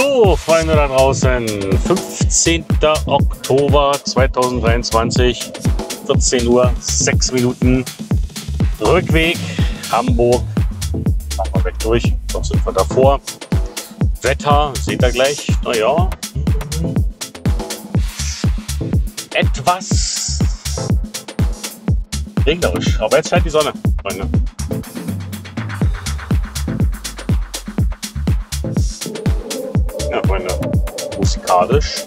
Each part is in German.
So, Freunde da draußen, 15. Oktober 2023, 14 Uhr, 6 Minuten, Rückweg, Hamburg, machen wir weg durch, sonst sind wir davor. Wetter, seht ihr gleich, naja, etwas regnerisch, aber jetzt scheint die Sonne, Freunde. Ja, Freunde, musikalisch,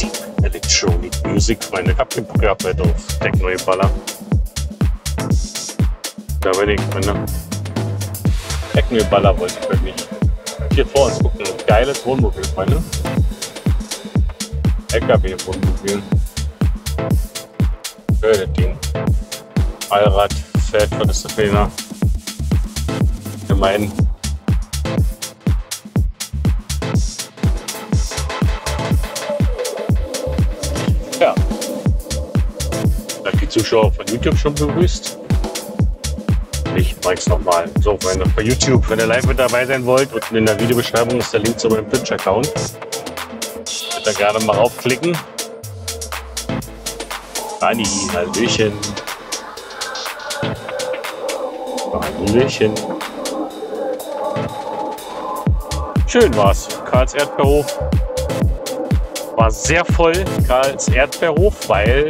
Deep Electronic Music, Freunde, ich hab den Bock gehabt, Leute, auf Techno-Geballer. Da bin ich, Freunde. Techno-Geballer wollte ich wirklich nicht. Hier vor uns gucken, geiles Wohnmobil, Freunde. LKW-Wohnmobil. Hör das Ding. Allrad, fährt, was ist das für einer? Gemein. Ja. Da die Zuschauer von YouTube schon begrüßt. Ich mache es nochmal. So, Freunde, bei YouTube, wenn ihr live mit dabei sein wollt, unten in der Videobeschreibung ist der Link zu meinem Twitch-Account. Könnt ihr gerne mal raufklicken. Dani, Hallöchen. Hallöchen. Schön war's. Karls Erdbeerhof war sehr voll. Karls Erdbeerhof, weil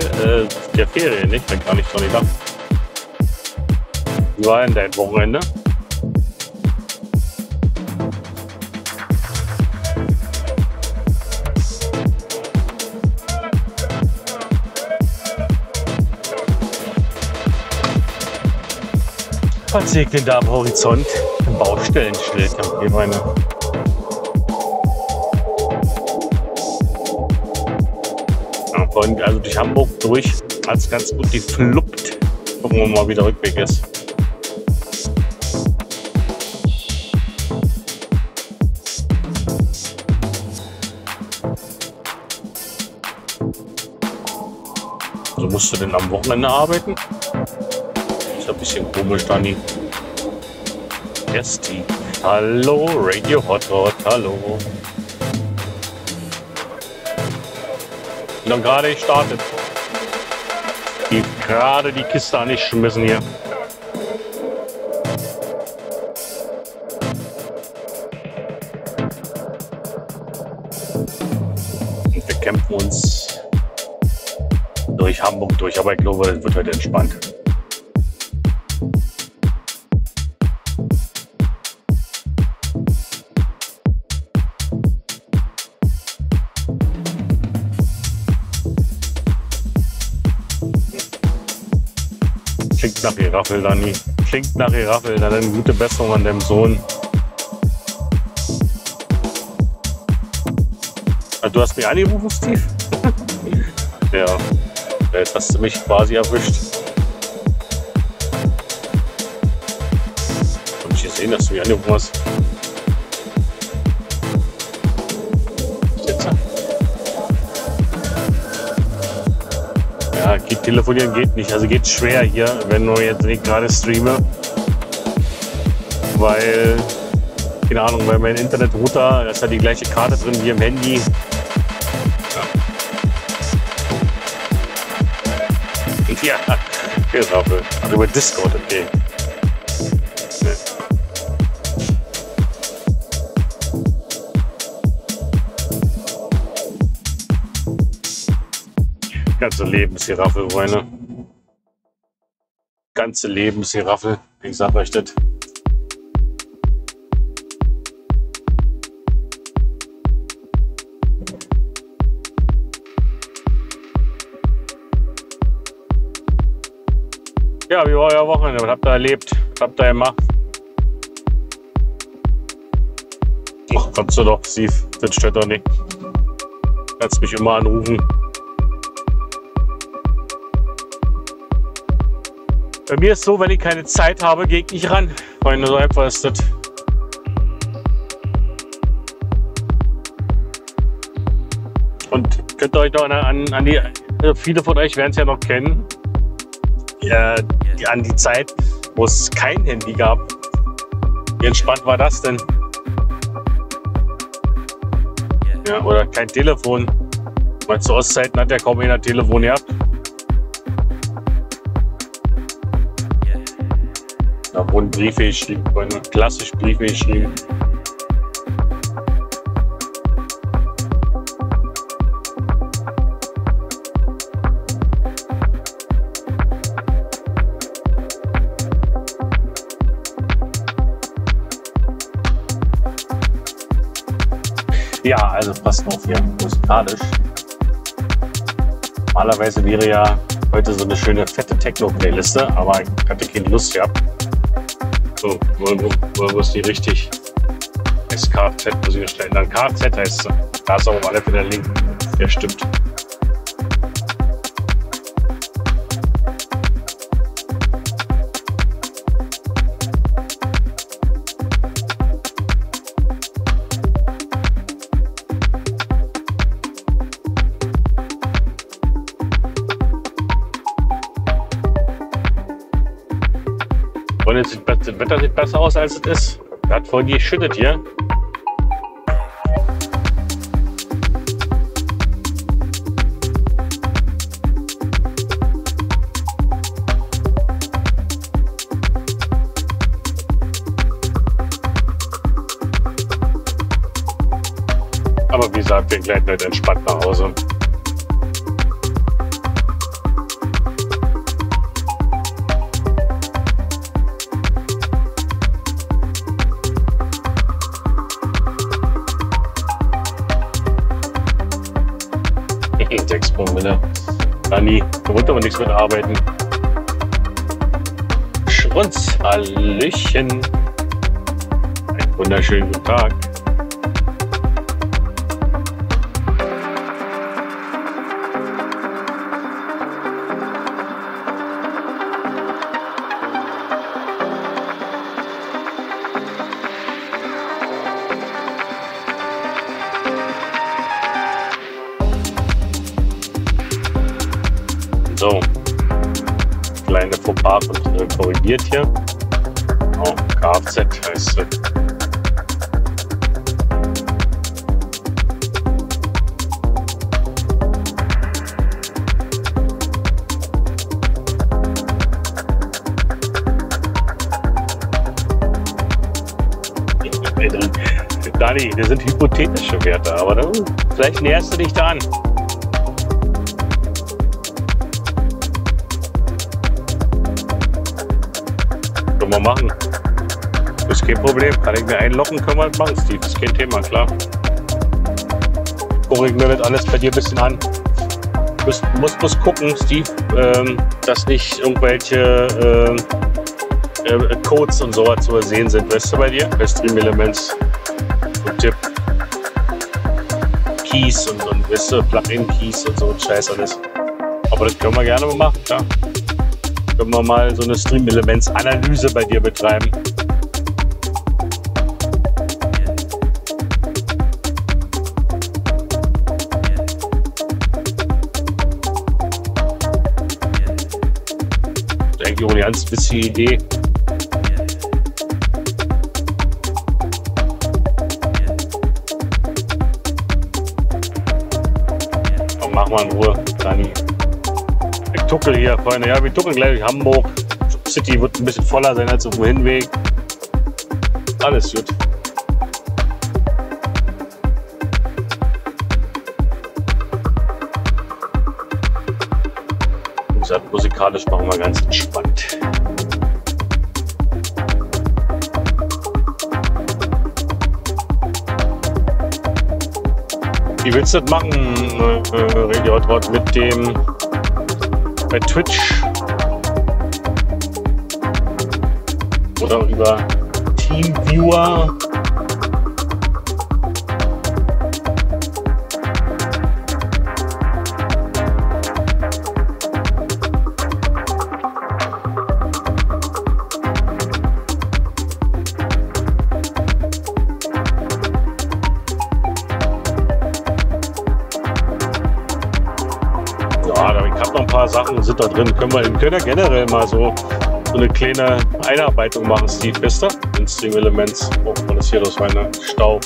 der Ferien nicht, wenn gar nicht so nicht da. Wie war denn dein Wochenende? Was sehe ich denn da am Horizont? Ein Baustellenschild. Okay, meine. Also durch Hamburg durch hat es ganz gut gefluppt. Gucken wir mal, wie der Rückweg ist. Musst du denn am Wochenende arbeiten? Ist ein bisschen komisch, Dani. Esti. Hallo, Radio Hot Rod, hallo. Ich bin gerade gestartet. Ich habe gerade die Kiste angeschmissen hier. Und wir kämpfen uns durch Hamburg durch, aber ich glaube, das wird heute entspannt. Klingt nach Geraffel, Dani. Klingt nach Geraffel, dann gute Besserung an deinem Sohn. Du hast mich angerufen, Steve? Ja. Jetzt hast du mich quasi erwischt. Hab ich gesehen, dass du mich angerufen hast. Sitze. Ja, telefonieren geht nicht. Also geht schwer hier, wenn du jetzt nicht gerade streame. Weil, keine Ahnung, weil mein Internetrouter, da ist ja die gleiche Karte drin wie im Handy. Ja, genau. Also über Discord, okay. Ganze Lebensgeraffel, Freunde. Ganze Lebensgeraffel, wie gesagt, richtet. Ja, wie war euer Wochenende? Was habt ihr erlebt? Was habt ihr gemacht? Ach, kommst du doch, Steve. Das stört doch nicht. Du kannst mich immer anrufen. Bei mir ist so, wenn ich keine Zeit habe, gehe ich nicht ran. Freunde, so einfach ist das. Und könnt ihr euch doch an die... Viele von euch werden es ja noch kennen. An die Zeit, wo es kein Handy gab. Wie entspannt war das denn? mehr oder kein Telefon. Weil zu Ostzeiten hat ja kaum jeder Telefon gehabt. Da wurden Briefe geschrieben, klassisch Briefe geschrieben. Ja, also passt auf hier, musikalisch. Normalerweise wäre ja heute so eine schöne fette Techno-Playliste, aber ich hatte keine Lust gehabt. So, wo ist die richtig? SKZ muss ich erstellen. Dann KZ heißt sie. Da ist aber auf alle Fälle der Link. Ja, stimmt. Das Wetter sieht besser aus, als es ist. Er hat voll geschüttet hier. Aber wie gesagt, wir gleiten heute entspannt nach Hause. Dani, da wollte man nichts mit arbeiten. Schrunz, Hallöchen. Einen wunderschönen guten Tag. Und korrigiert hier. Auch KFZ heißt es. Dani, das sind hypothetische Werte, aber dann, vielleicht näherst du dich da an. Mal machen. Das ist kein Problem. Kann ich mir einloggen, können wir machen, Steve. Das ist kein Thema, klar. Gucke ich mir das alles bei dir ein bisschen an. Muss gucken, Steve, dass nicht irgendwelche Codes und sowas zu sehen sind. Weißt du bei dir? Bei Stream-Elements und Tipp. Keys und weißt du, Plugin-Keys und so und Scheiß alles. Aber das können wir gerne mal machen, klar. Können wir mal so eine Stream-Elements-Analyse bei dir betreiben. Das ist eigentlich auch eine ganz witzige Idee. Komm, mach mal in Ruhe, Dani. Tuckel hier, Freunde. Ja, wir tuckeln gleich durch Hamburg. City wird ein bisschen voller sein als auf dem Hinweg. Alles gut. Wie gesagt, musikalisch machen wir ganz entspannt. Wie willst du das machen, Radio Hotwort, mit dem bei Twitch oder über Team Viewer. Sachen sind da drin. Können wir generell mal so eine kleine Einarbeitung machen, Steve, weißt du? In Stream-Elements. Oh, was ist hier los? Meine Staub.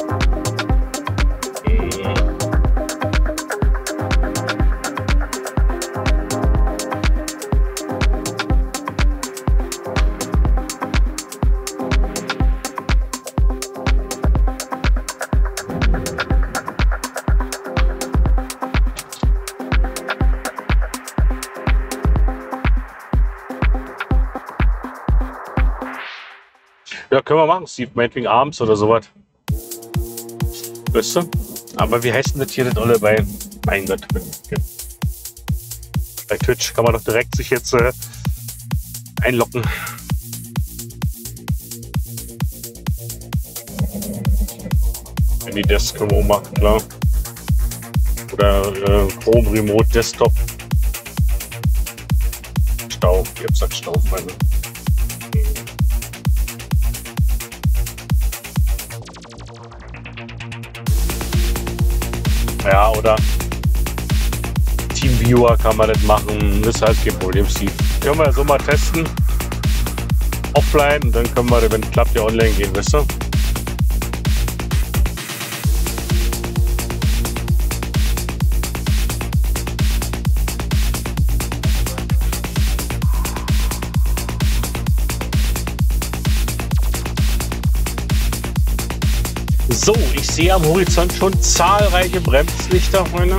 Ja, können wir machen, Steve, meinetwegen abends oder sowas. Weißt du? Aber wie heißt denn das hier das alle bei? Mein Gott. Bei Twitch kann man doch direkt sich jetzt einloggen. Die Desk können wir auch machen, klar. Oder Chrome Remote Desktop. Stau, ihr habt gesagt Stau, meine. Ja, oder Team Viewer kann man das machen, das ist halt kein Problem, Steve. Können wir so mal testen. Offline, und dann können wir, wenn es klappt, ja online gehen, weißt du? So, ich sehe am Horizont schon zahlreiche Bremslichter, Freunde.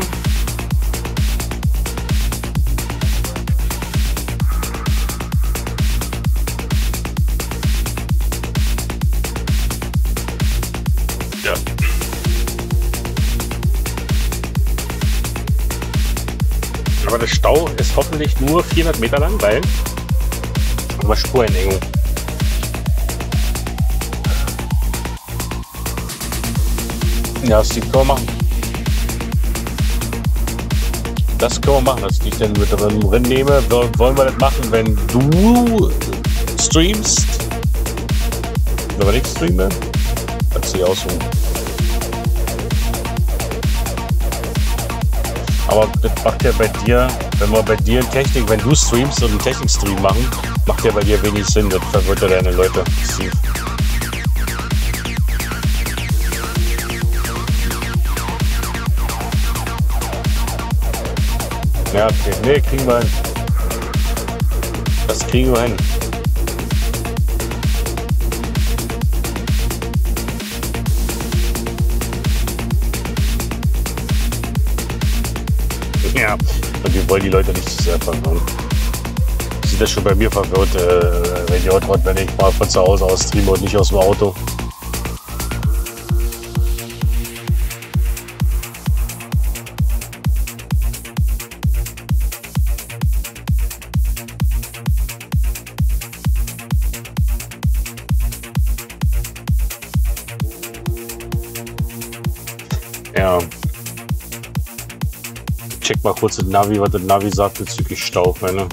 Ja. Aber der Stau ist hoffentlich nur 400 Meter lang, weil haben wir Spurenengung. Ja, das können wir machen. Das können wir machen, dass ich dann mit drin nehme. Wollen wir das machen, wenn du streamst? Wenn wir nicht streamen, kannst du dich aussuchen. Aber das macht ja bei dir, wenn wir bei dir Technik, wenn du streamst und einen Technikstream machen, macht ja bei dir wenig Sinn. Das verwirrt ja deine Leute. Steve. Ja, okay. Nee, kriegen wir hin. Das kriegen wir hin. Ja, und wir wollen die Leute nicht zu sehr verwirren. Ich sehe das schon bei mir verwirrt, wenn ich mal von zu Hause aus streame und nicht aus dem Auto. Check mal kurz den Navi, was der Navi sagt bezüglich Stau, meine.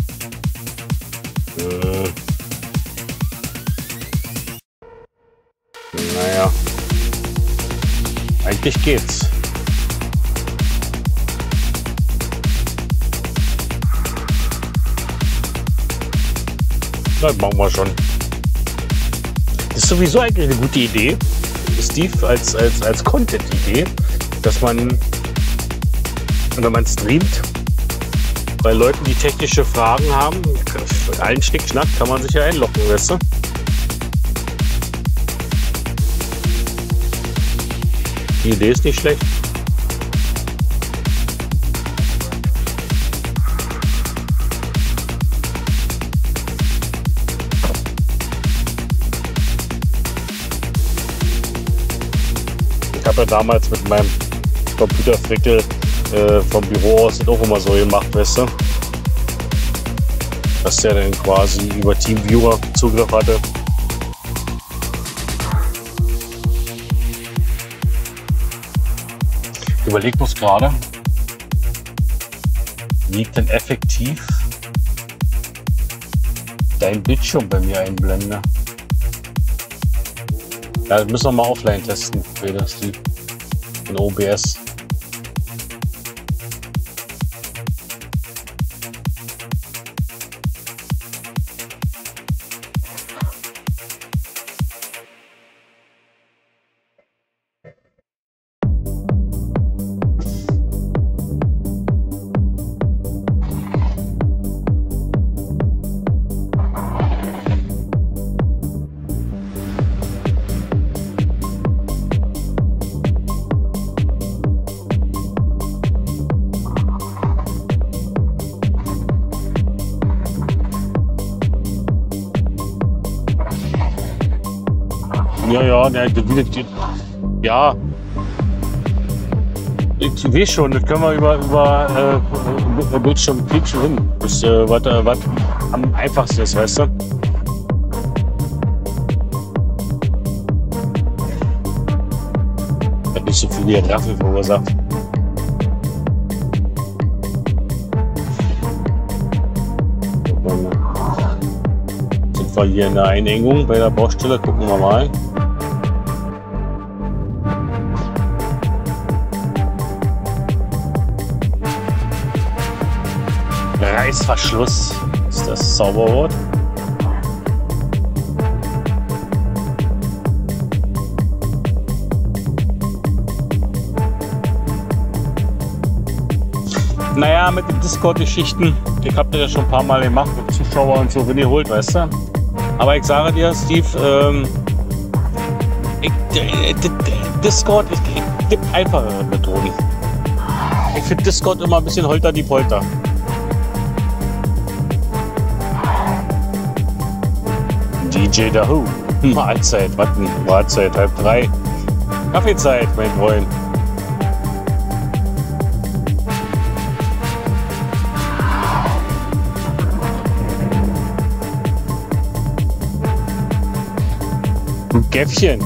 Naja. Eigentlich geht's. Das machen wir schon. Das ist sowieso eigentlich eine gute Idee, Steve, als Content-Idee, dass man. Und wenn man streamt, bei Leuten, die technische Fragen haben, allen Schnickschnack kann man sich ja einloggen, weißt du? Die Idee ist nicht schlecht. Ich habe ja damals mit meinem Computerfrickel vom Büro aus das auch immer so gemacht, weißt du? Dass der dann quasi über Teamviewer Zugriff hatte. Ich überlege bloß gerade, liegt denn effektiv dein Bildschirm bei mir einblende? Ja, das müssen wir mal offline testen, wie das liegt. In OBS. Ja. Ich weiß schon, das können wir über Bildschirm piepschen hin. Das ist was am einfachsten ist, weißt du? Da nicht so viel Nerven verursacht. Sind wir hier in der Einengung bei der Baustelle? Gucken wir mal. Reißverschluss ist das Zauberwort. Naja, mit den Discord-Geschichten, ich habe das ja schon ein paar Mal gemacht mit Zuschauer und so, wenn ihr holt, weißt du. Aber ich sage dir, Steve, Discord gibt einfachere Methoden. Ich finde Discord immer ein bisschen holter die Polter. DJ Dahu, Mahlzeit, warten, Mahlzeit, 2:30. Kaffeezeit, mein Freund. Ein Käffchen.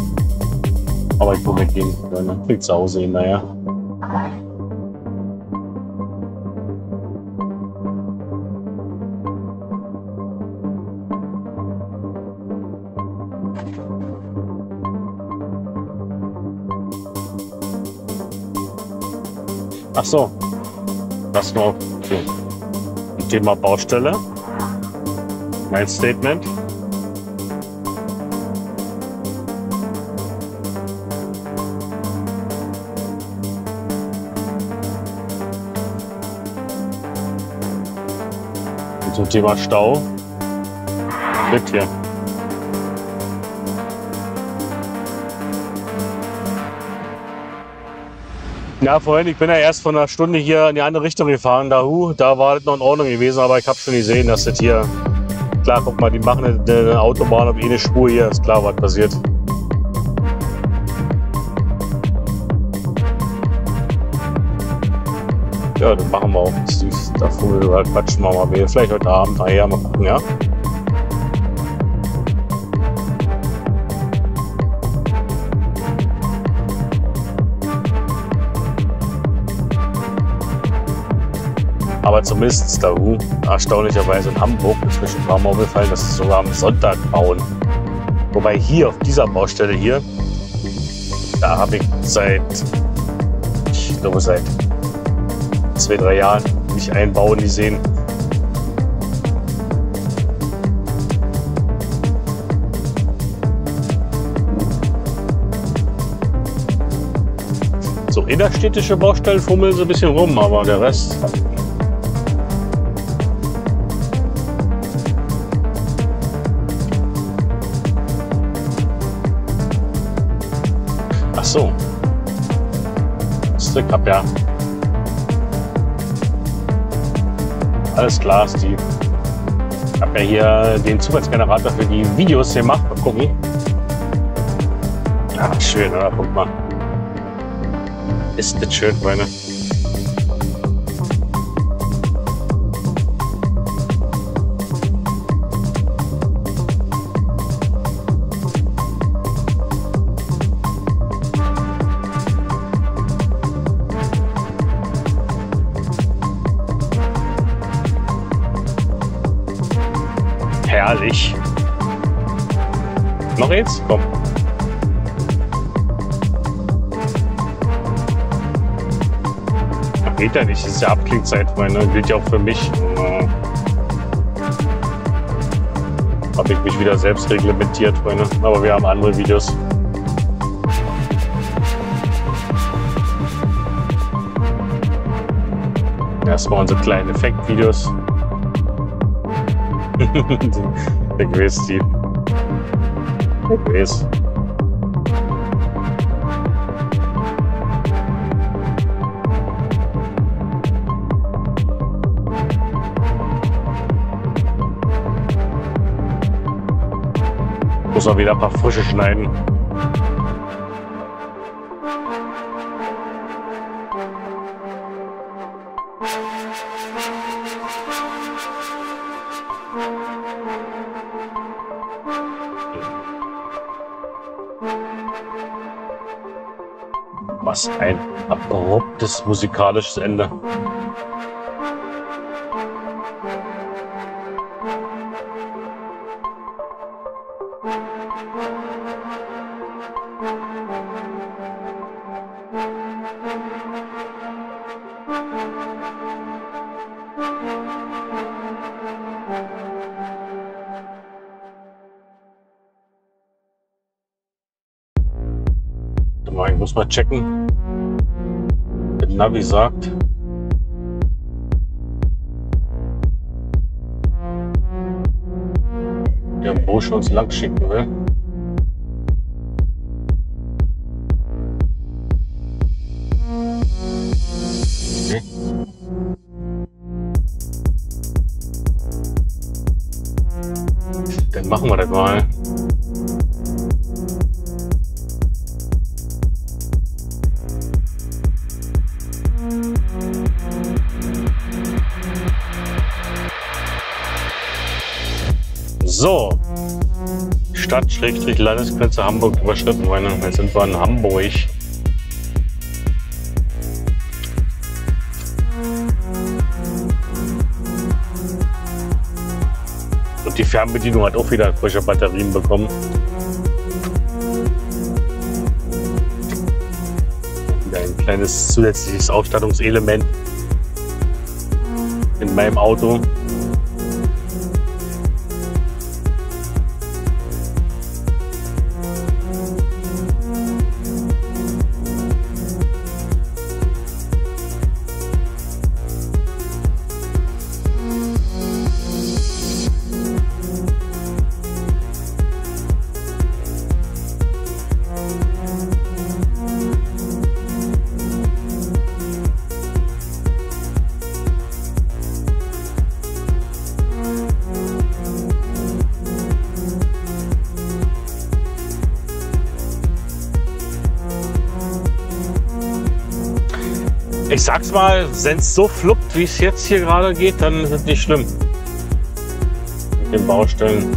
Aber ich muss weggehen, dann kriegt zu Hause hin, naja. Ach so, das noch okay. Thema Baustelle. Mein Statement. Und zum Thema Stau. Bitte hier. Ja, vorhin, ich bin ja erst von einer Stunde hier in die andere Richtung gefahren. Da war das noch in Ordnung gewesen, aber ich habe schon gesehen, dass das hier. Klar, guck mal, die machen eine Autobahn auf eine Spur hier. Ist klar, was passiert. Ja, das machen wir auch. Süß. Da quatschen wir mal wieder. Vielleicht heute Abend nachher mal gucken, ja? Aber zumindest da erstaunlicherweise in Hamburg ist mir schon ein paar Mal aufgefallen, dass sie sogar am Sonntag bauen. Wobei hier auf dieser Baustelle hier, da habe ich seit 2-3 Jahren nicht einbauen gesehen. So innerstädtische Baustellen fummeln so ein bisschen rum, aber der Rest. So, Stick ab, ja. Alles klar, Steve. Ich habe ja hier den Zufallsgenerator für die Videos gemacht. Mal gucken. Ja, schön, oder? Guck mal. Ist das schön, meine. Herrlich. Noch eins? Komm. Das geht ja nicht, das ist ja Abklingzeit, meine. Gilt ja auch für mich. Habe ich mich wieder selbst reglementiert, meine. Aber wir haben andere Videos. Erstmal unsere kleinen Effektvideos. Ich weiß, Steve. Ich weiß. Muss auch wieder ein paar Frische schneiden. Was ein abruptes musikalisches Ende. Mal checken, der Navi sagt, der Bursche uns lang schicken will. Okay. Dann machen wir das mal. So, Stadt-Landesgrenze Hamburg überschritten. Jetzt sind wir in Hamburg. Und die Fernbedienung hat auch wieder frische Batterien bekommen. Wieder ein kleines zusätzliches Ausstattungselement in meinem Auto. Ich sag's mal, wenn es so fluppt, wie es jetzt hier gerade geht, dann ist es nicht schlimm mit den Baustellen.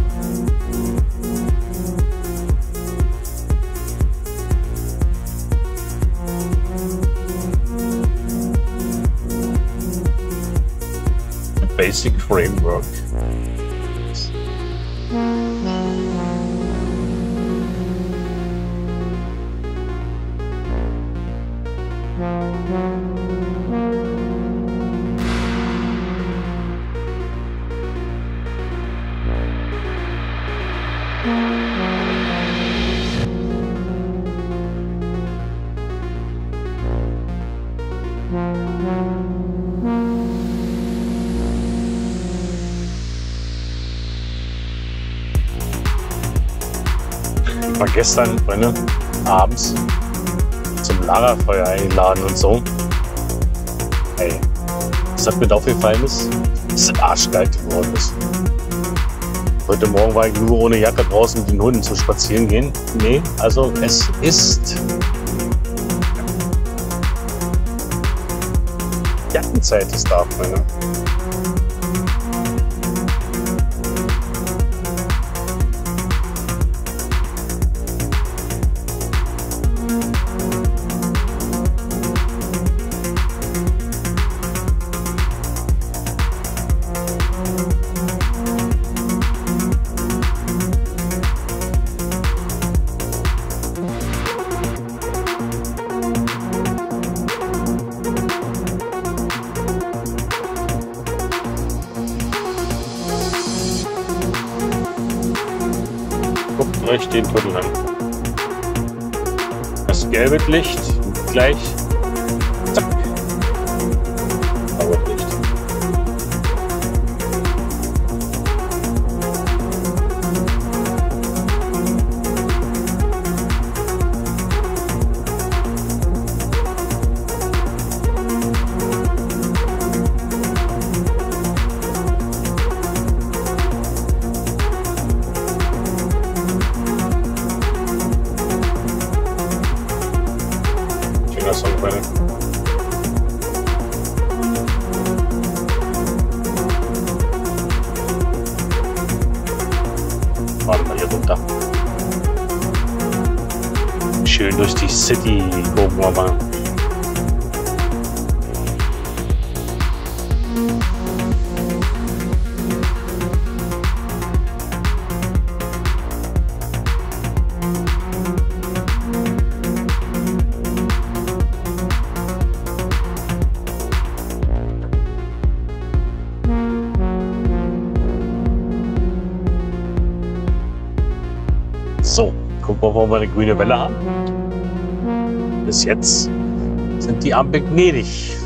Basic Framework. Gestern, Freunde, abends zum Lagerfeuer eingeladen und so. Ey, was hat mir aufgefallen ist, dass das arschkalt geworden ist. Heute Morgen war ich nur ohne Jacke draußen mit den Hunden zum Spazieren gehen. Nee, also es ist Jackenzeit ist da, Freunde. Den Tunnel an. Das gelbe Licht gleich. Zack. Aber Licht. Warte mal hier runter. Schön durch die City gucken wir mal. Wo wir eine grüne Welle haben. Bis jetzt sind die Ampeln gnädig.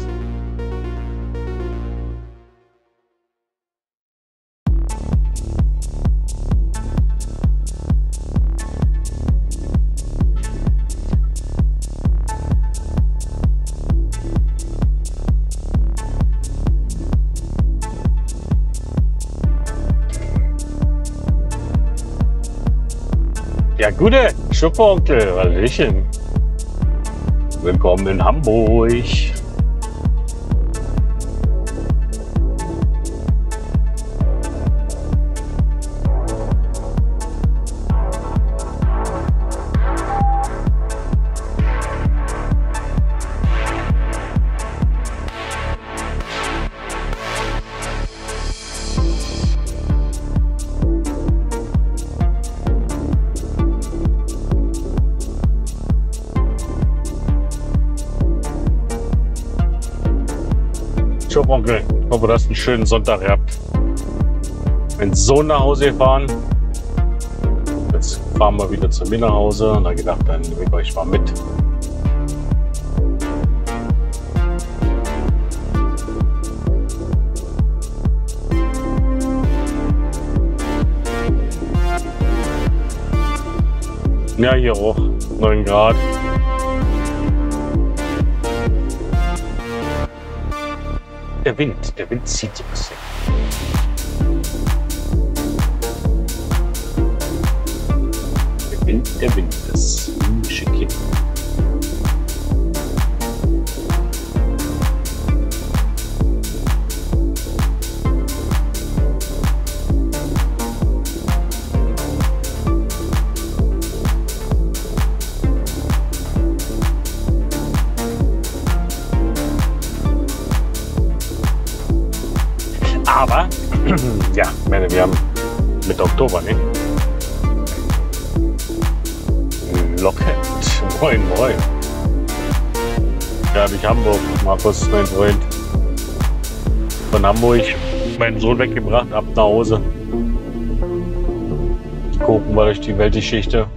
Ja, gute Schupperonkel, hallöchen. Willkommen in Hamburg. Onkel, ich hoffe, dass ihr einen schönen Sonntag habt. Wenn so nach Hause fahren, jetzt fahren wir wieder zu mir nach Hause und dann gedacht, dann nehme ich euch mal mit. Ja, hier hoch, 9 Grad. Der Wind zieht so ein bisschen. Der Wind, das himmlische Kind. Ja, ich meine, wir haben Mitte Oktober, ne? Locket, moin, moin. Ja, durch Hamburg, Markus, mein Freund. Von Hamburg, meinen Sohn weggebracht, ab nach Hause. Gucken wir durch die Weltgeschichte.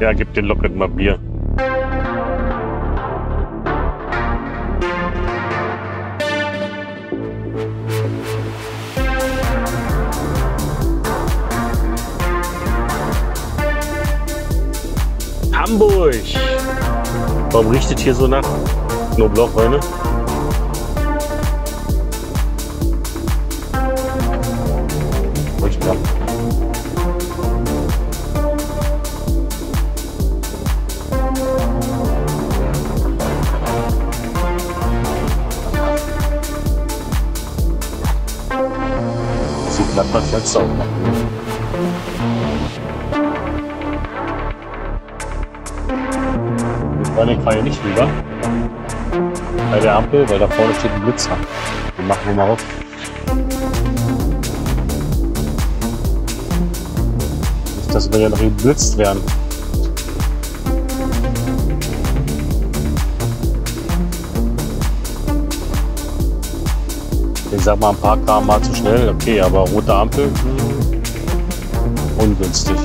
Ja, gib den Locket mal Bier. Hamburg! Warum riecht es hier so nach Knoblauch, Freunde? So. Ich fahre ja nicht rüber bei der Ampel, weil da vorne steht ein Blitzer. Den machen wir mal auf. Nicht, dass wir ja noch geblitzt werden. Ich sag mal, ein paar km/h zu schnell, okay, aber rote Ampel, ungünstig.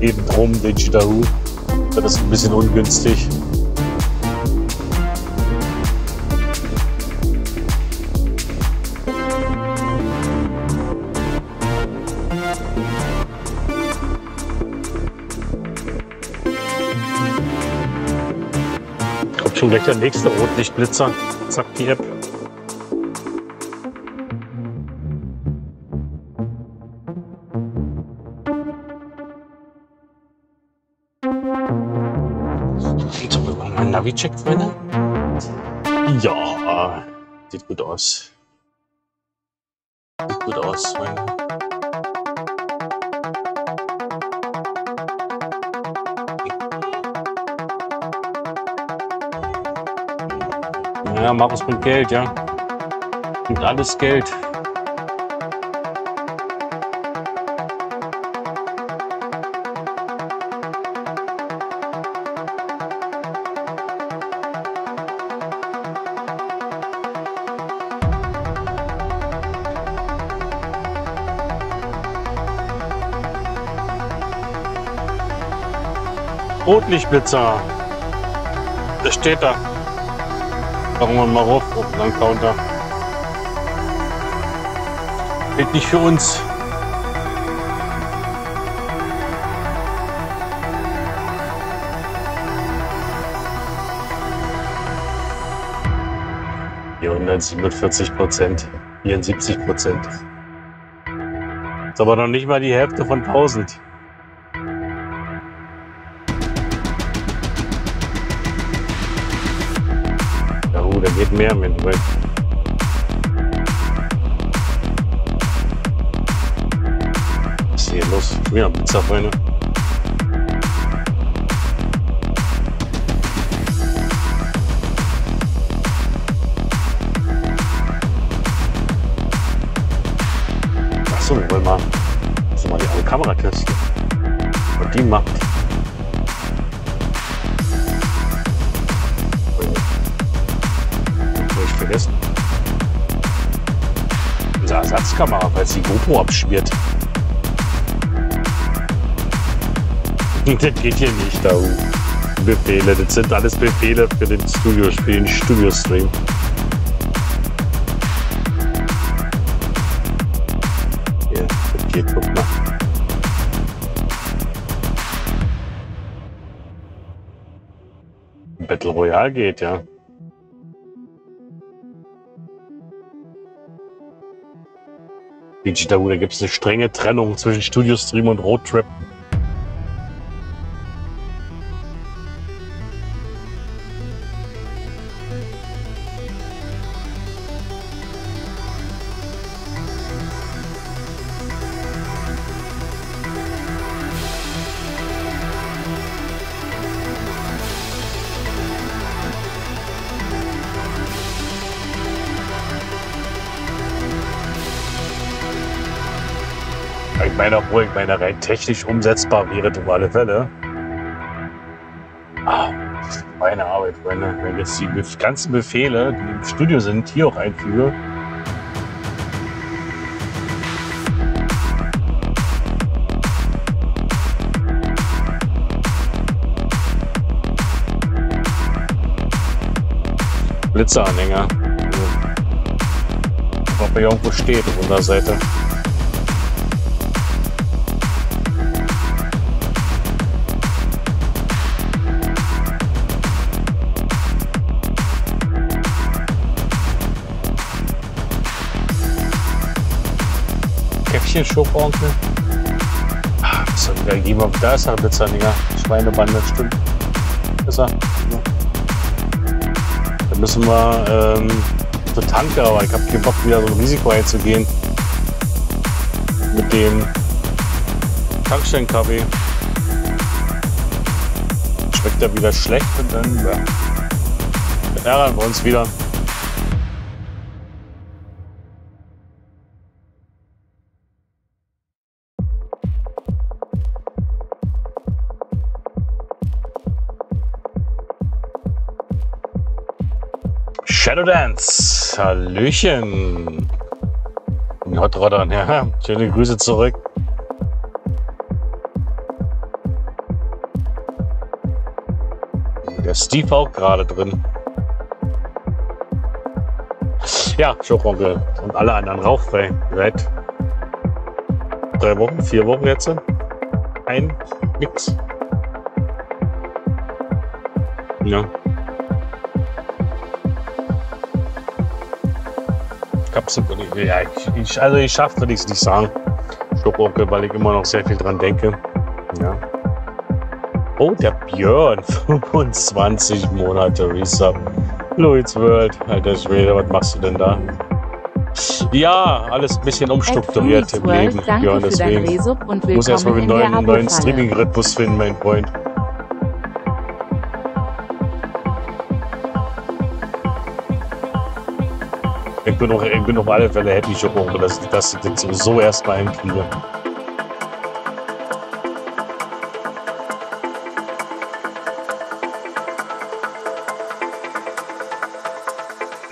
eben drum den Jitteru. Das ist ein bisschen ungünstig. Kommt schon gleich der nächste Rotlichtblitzer. Zack, die App. Checkt meine? Ja, sieht gut aus. Sieht gut aus, meine. Ja, mach es mit Geld, ja. Mit alles Geld. Rotlichtblitzer. Das steht da. Machen wir mal rauf auf den Counter. Geht nicht für uns. Hier 147%, 74%. Ist aber noch nicht mal die Hälfte von 1000. Mehr mit weg. Was ist hier los? Ja, Pizzafreunde. Achso, wir wollen mal. Das ist mal die andere Kamerakiste. Und die macht. Unsere Ersatzkamera, weil sie die GoPro abschmiert. Das geht hier nicht, da. Befehle, das sind alles Befehle für den Studio-Stream. Hier, das geht, guck mal. Battle Royale geht, ja. Da gibt es eine strenge Trennung zwischen Studio-Stream und Roadtrip. Ich meine, rein technisch umsetzbar wäre auf alle Fälle. Meine Arbeit, wenn ich jetzt die ganzen Befehle, die im Studio sind, hier auch einfüge. Blitzeranhänger. Ob er irgendwo steht auf unserer Seite. Schokoonkel. Was soll ich da geben? Da ist er, Blitzer, Digga. Schweinebande, stimmt. Ist er. Da müssen wir zur Tanke, aber ich habe keinen Bock, wieder so ein Risiko einzugehen. Mit dem Tankstellen-Kaffee. Schmeckt er wieder schlecht und dann ärgern wir uns wieder. Shadow Dance, hallöchen. Hot Roddern, ja, schöne Grüße zurück. Der Steve auch gerade drin. Ja, Schokonkel und alle anderen rauchfrei. Seit 3 Wochen, 4 Wochen jetzt. Nix. Ja. Ja, ich schaffe, würde ich es nicht sagen. Schokonkel, weil ich immer noch sehr viel dran denke. Ja. Oh, der Björn, 25 Monate Resub. Louis World, alter Schwede, was machst du denn da? Ja, alles ein bisschen umstrukturiert im Leben, Björn, deswegen. Ich muss erstmal einen neuen Streaming-Rhythmus finden, mein Freund. Ich bin auf alle Fälle happy, Schokonkel, dass ich das sowieso erstmal hinkriege.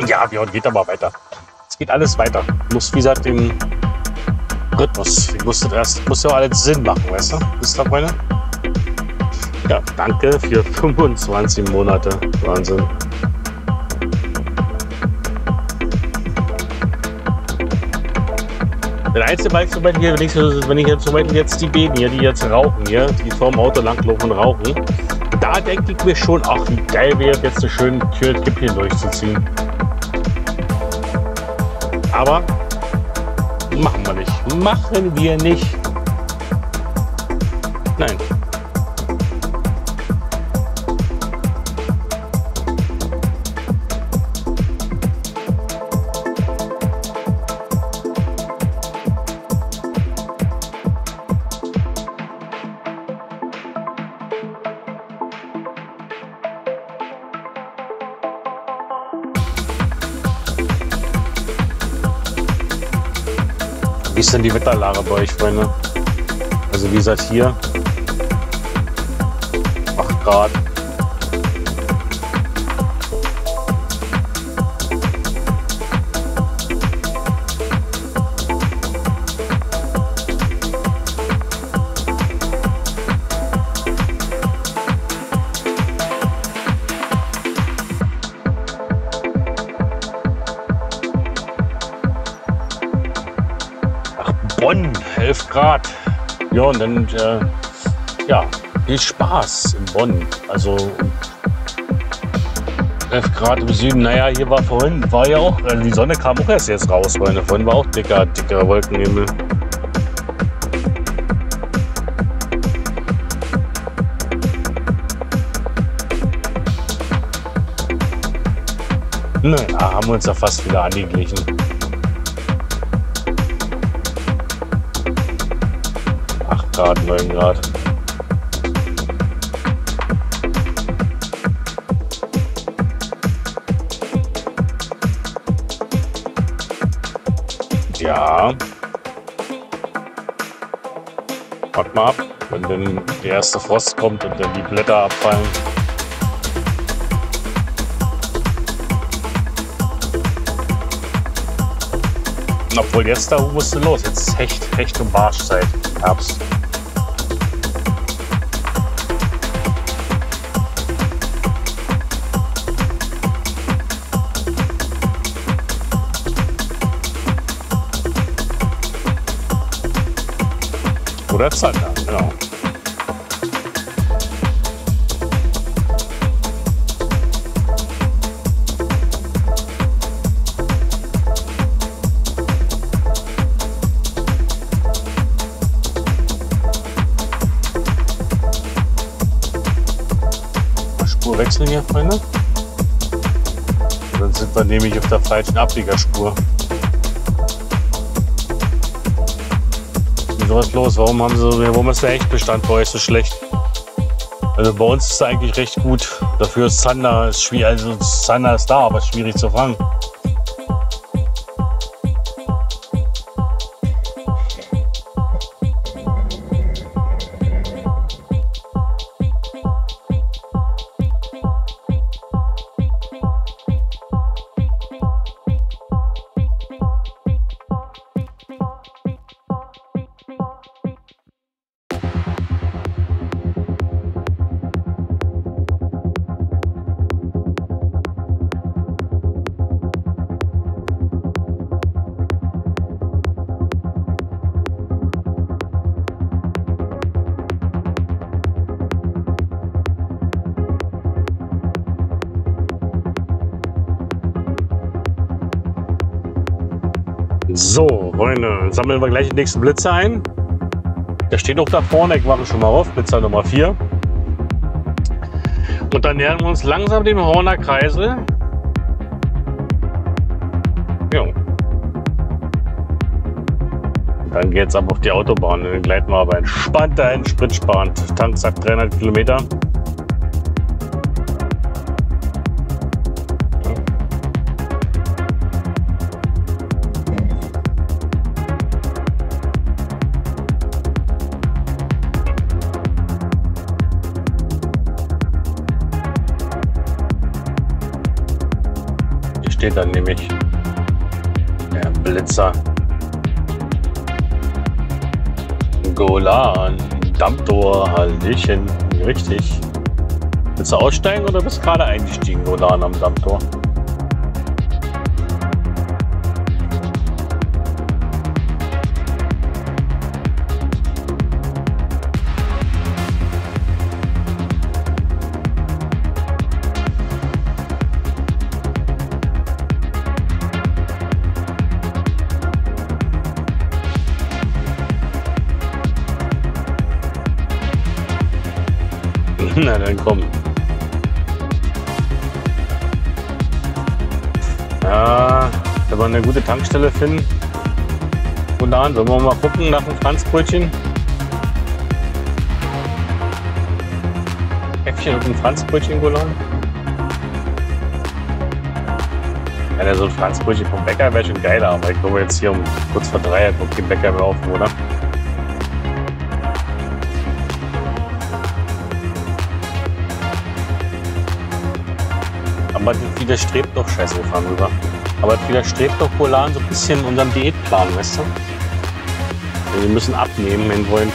Ja, Björn, geht aber weiter. Es geht alles weiter. Ich muss, wie gesagt, im Rhythmus. Ich muss ja auch alles Sinn machen, weißt du? Wisst ihr, Freunde? Ja, danke für 25 Monate. Wahnsinn. Der einzige Bike, wenn ich jetzt zum Beispiel jetzt die Bäden hier, die jetzt rauchen, hier, die vorm Auto langlaufen und rauchen, da denke ich mir schon, ach, wie geil wäre jetzt eine schöne Tür-Kipp hier durchzuziehen. Aber machen wir nicht. Machen wir nicht. Nein. Wie ist denn die Wetterlage bei euch, Freunde? Also wie gesagt, hier 8 Grad. Bonn, 11 Grad. Ja, und dann, ja, viel Spaß in Bonn. Also 11 Grad im Süden. Naja, hier war vorhin, war ja auch, die Sonne kam auch erst jetzt raus, Freunde. Vorhin war auch dicker Wolkenhimmel. Naja, haben wir uns ja fast wieder angeglichen. Grad, 9 Grad. Ja. Wart mal ab, wenn dann der erste Frost kommt und dann die Blätter abfallen. Und obwohl jetzt da musste los, jetzt ist Hecht- und Barschzeit im Herbst. Oder Zander, genau. Spur wechseln hier, Freunde. Dann sind wir nämlich auf der falschen Abbiegerspur. Was los? Warum ist der Hechtbestand bei euch so schlecht? Also bei uns ist er eigentlich recht gut. Dafür ist Zander schwierig. Also Zander ist da, aber schwierig zu fangen. So, Freunde, sammeln wir gleich den nächsten Blitzer ein. Der steht auch da vorne, ich mache schon mal auf, Blitzer Nummer 4. Und dann nähern wir uns langsam dem Horner Kreisel. Jo. Dann geht's ab auf die Autobahn. Dann gleiten wir aber entspannt dahin, spritsparend. Tanksack 300 Kilometer. Steht dann nämlich der Blitzer Golan Dammtor, Hallöchen, richtig. Willst du aussteigen oder bist gerade eingestiegen, Golan am Dammtor? Na dann komm. Ja, wenn wir eine gute Tankstelle finden. Und dann wollen wir mal gucken nach dem Franzbrötchen. Häppchen und ein Franzbrötchen Golan. Ja, so ein Franzbrötchen vom Bäcker wäre schon geiler, aber ich glaube jetzt hier um kurz vor 3 kommt kein Bäcker mehr auf, oder? Aber das widerstrebt doch, scheiße, wir fahren rüber. Aber das widerstrebt doch Golan so ein bisschen unserem Diätplan, weißt du? Wir müssen abnehmen, wenn wir wollen.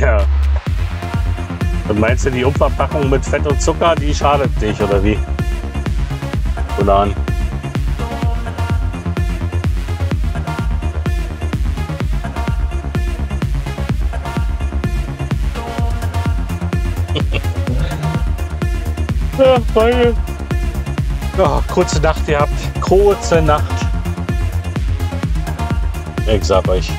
Ja. Und meinst du, die Umverpackung mit Fett und Zucker, die schadet dich, oder wie? Golan. Ja, Freunde. Oh, kurze Nacht gehabt. Kurze Nacht. Ich sag euch.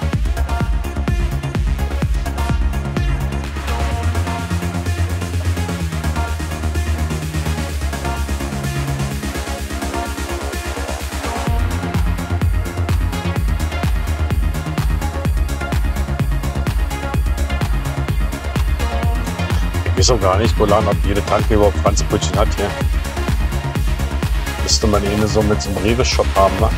Ich weiß auch gar nicht, Golan, ob jede Tanke überhaupt Franzbrötchen hat hier. Müsste man eine so mit so einem Rewe-Shop haben, ne?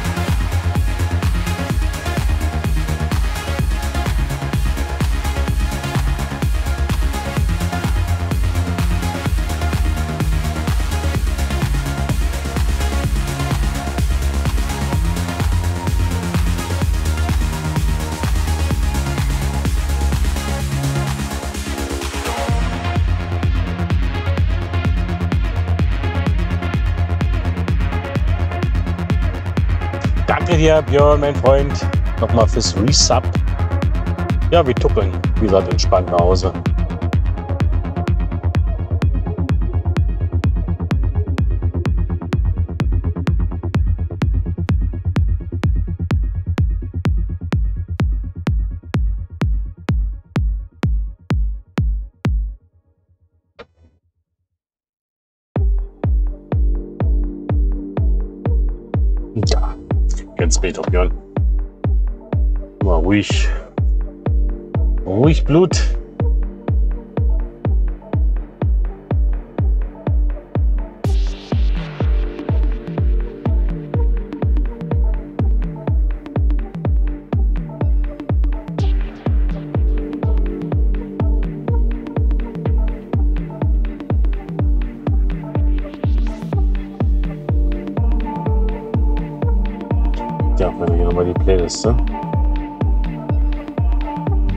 Hier, Björn, mein Freund, nochmal fürs Resub. Ja, wir tuckeln, wie gesagt, entspannt nach Hause. Später, Björn. Mal ruhig. Ruhig Blut.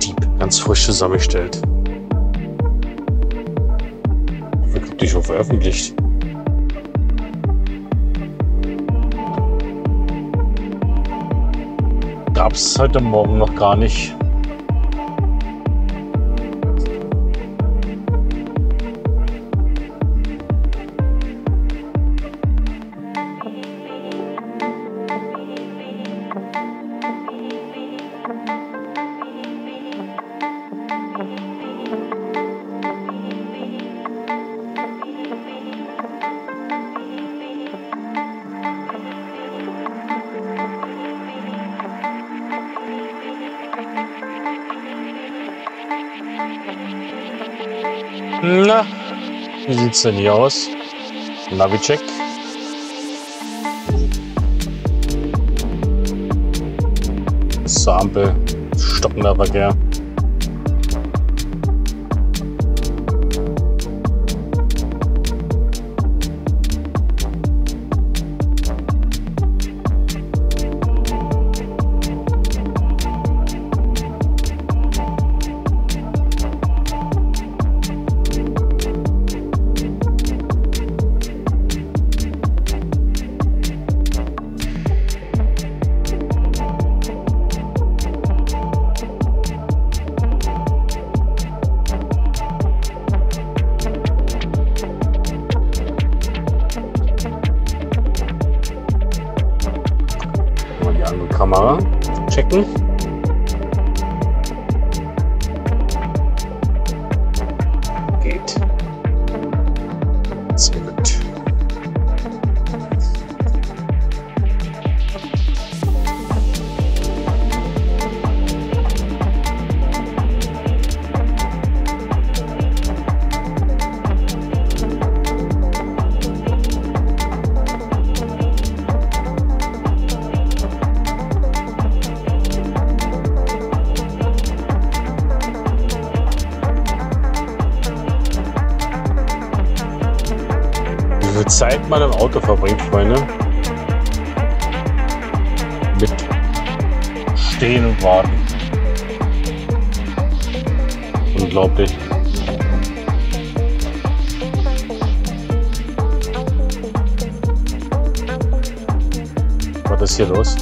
Deep, ganz frisch zusammengestellt. nicht schon veröffentlicht. Gab's heute Morgen noch gar nicht. Na, wie sieht's denn hier aus? Navi-Check. So, Ampel, stockender Verkehr. Zeit mal im Auto verbringt, Freunde. Mit Stehen und Warten. Unglaublich. Was ist hier los?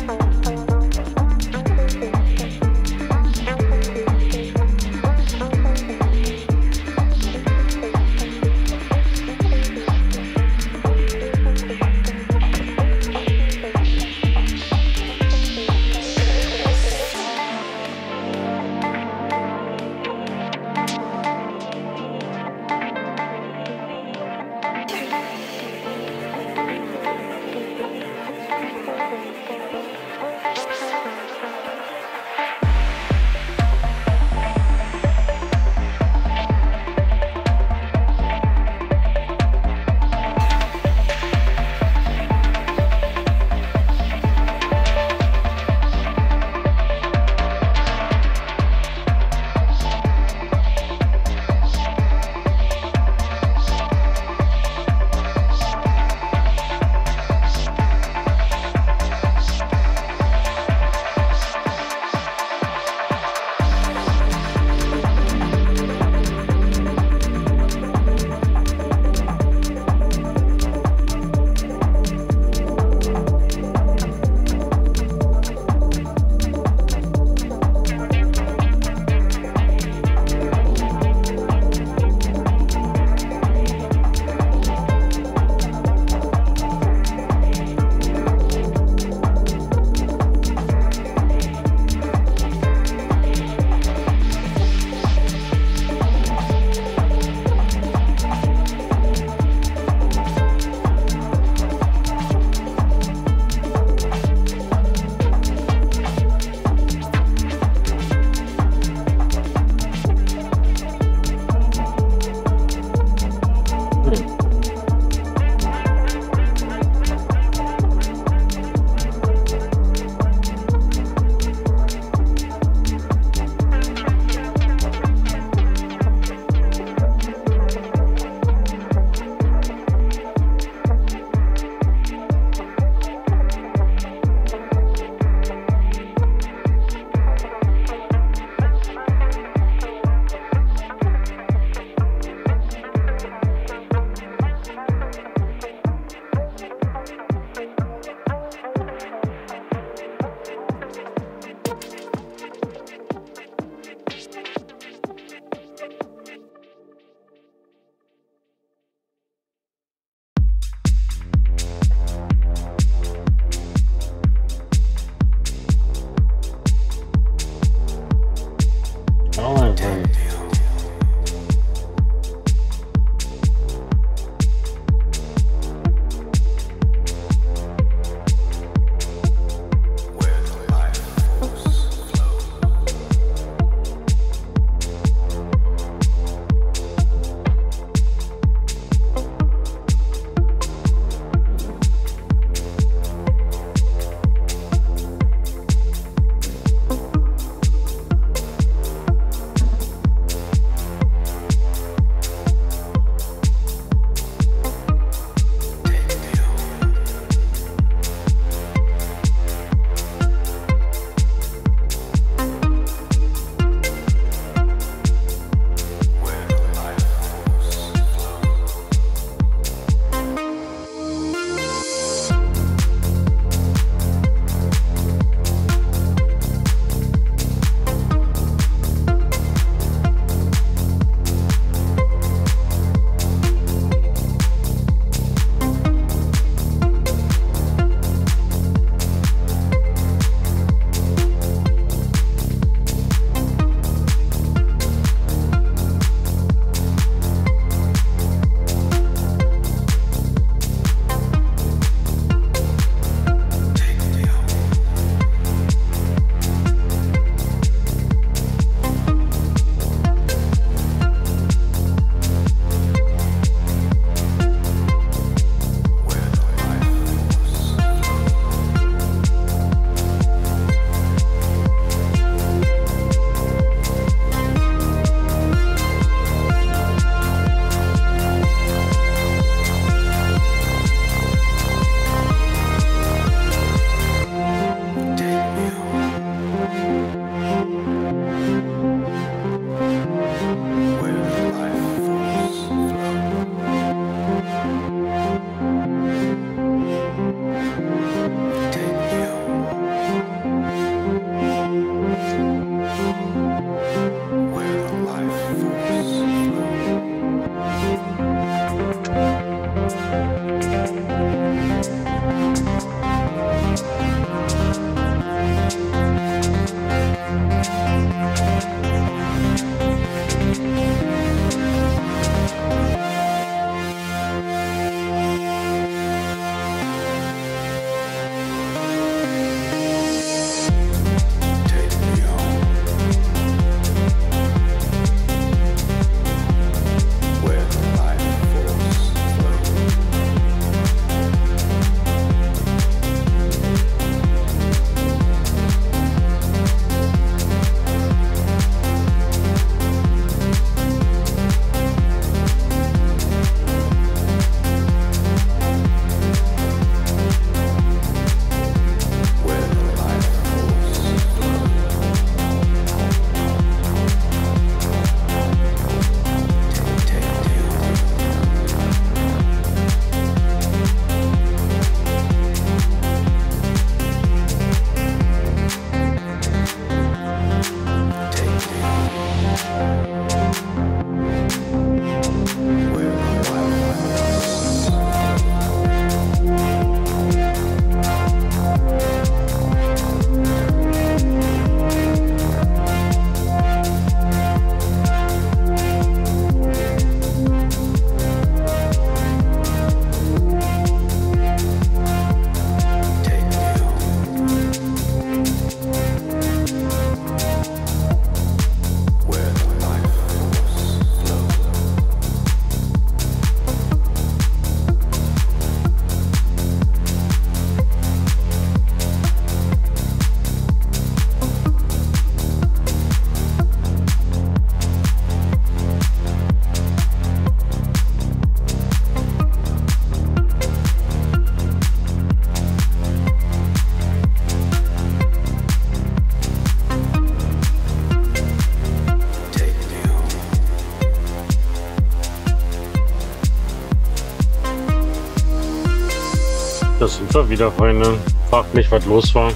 Das sind wir wieder, Freunde. Fragt mich, was los war.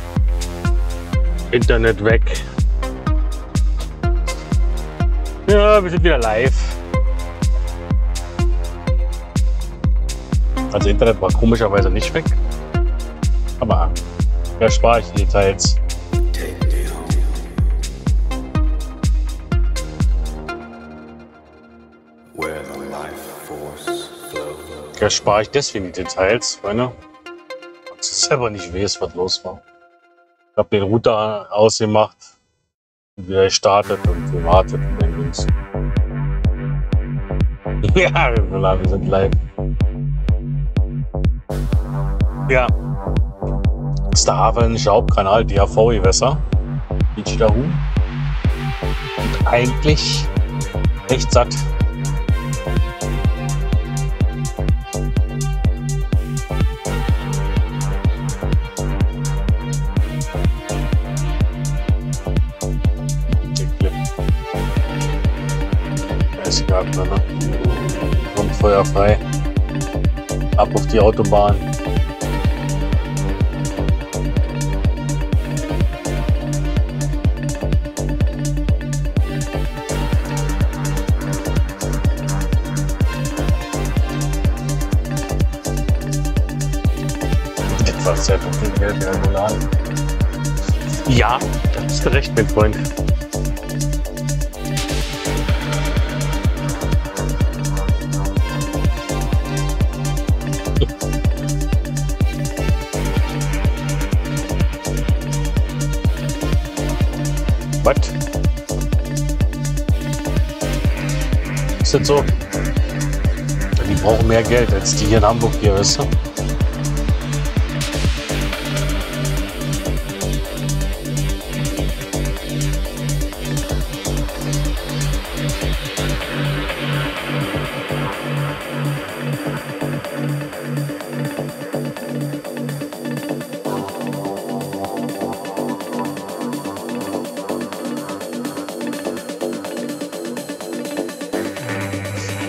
Internet weg. Ja, wir sind wieder live. Also Internet war komischerweise nicht weg. Aber da spare ich die Details. Da spare ich deswegen die Details, Freunde. Weil ich selber nicht weiß, was los war. Ich habe den Router ausgemacht und wieder gestartet und gewartet. Ja, wir sind live. Ja. Das ist der hafenische Hauptkanal, DAV-Gewässer. Und eigentlich echt satt. Gehabt, ne? Und feuerfrei. Ab auf die Autobahn. Etwas sehr viel Geld in der Roulade. Ja, da hast du recht, mein Freund. Was? Ist das so? Die brauchen mehr Geld als die hier in Hamburg hier, weißt du?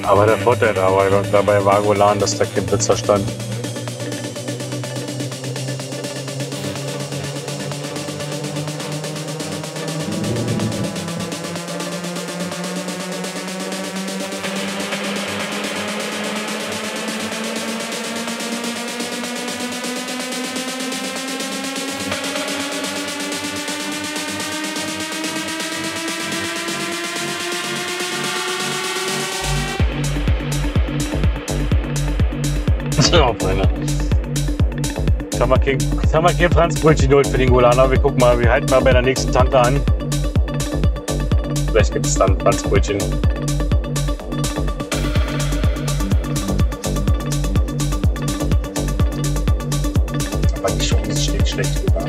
Aber der Vorteil dabei war Golan, dass der Kind Blitzer stand. Jetzt haben wir kein Franzbrötchen durch für den Golaner. Wir gucken mal, wir halten mal bei der nächsten Tante an. Vielleicht gibt es dann Franzbrötchen. Aber die Chance steht schlecht sogar.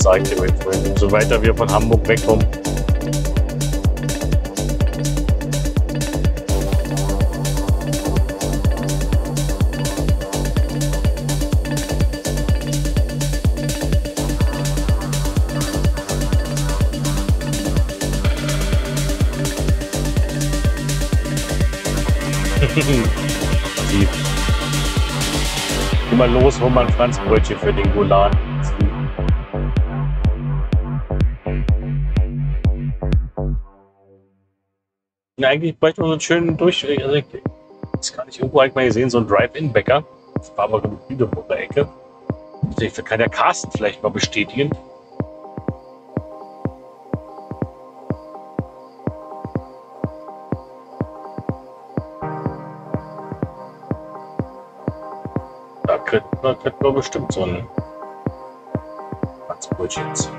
Sag ich dir, mein Freund. Umso weiter wir von Hamburg wegkommen. Immer los, wo man Franzbrötchen für den Golan zieht. Na, eigentlich bräuchte man so einen schönen Durchweg. Also, das kann ich irgendwo eigentlich mal gesehen, so ein Drive-In-Bäcker. Das war aber genug wieder vor der Ecke. Das kann der Carsten vielleicht mal bestätigen. Da könnten wir bestimmt so ein Franzbrötchen ziehen.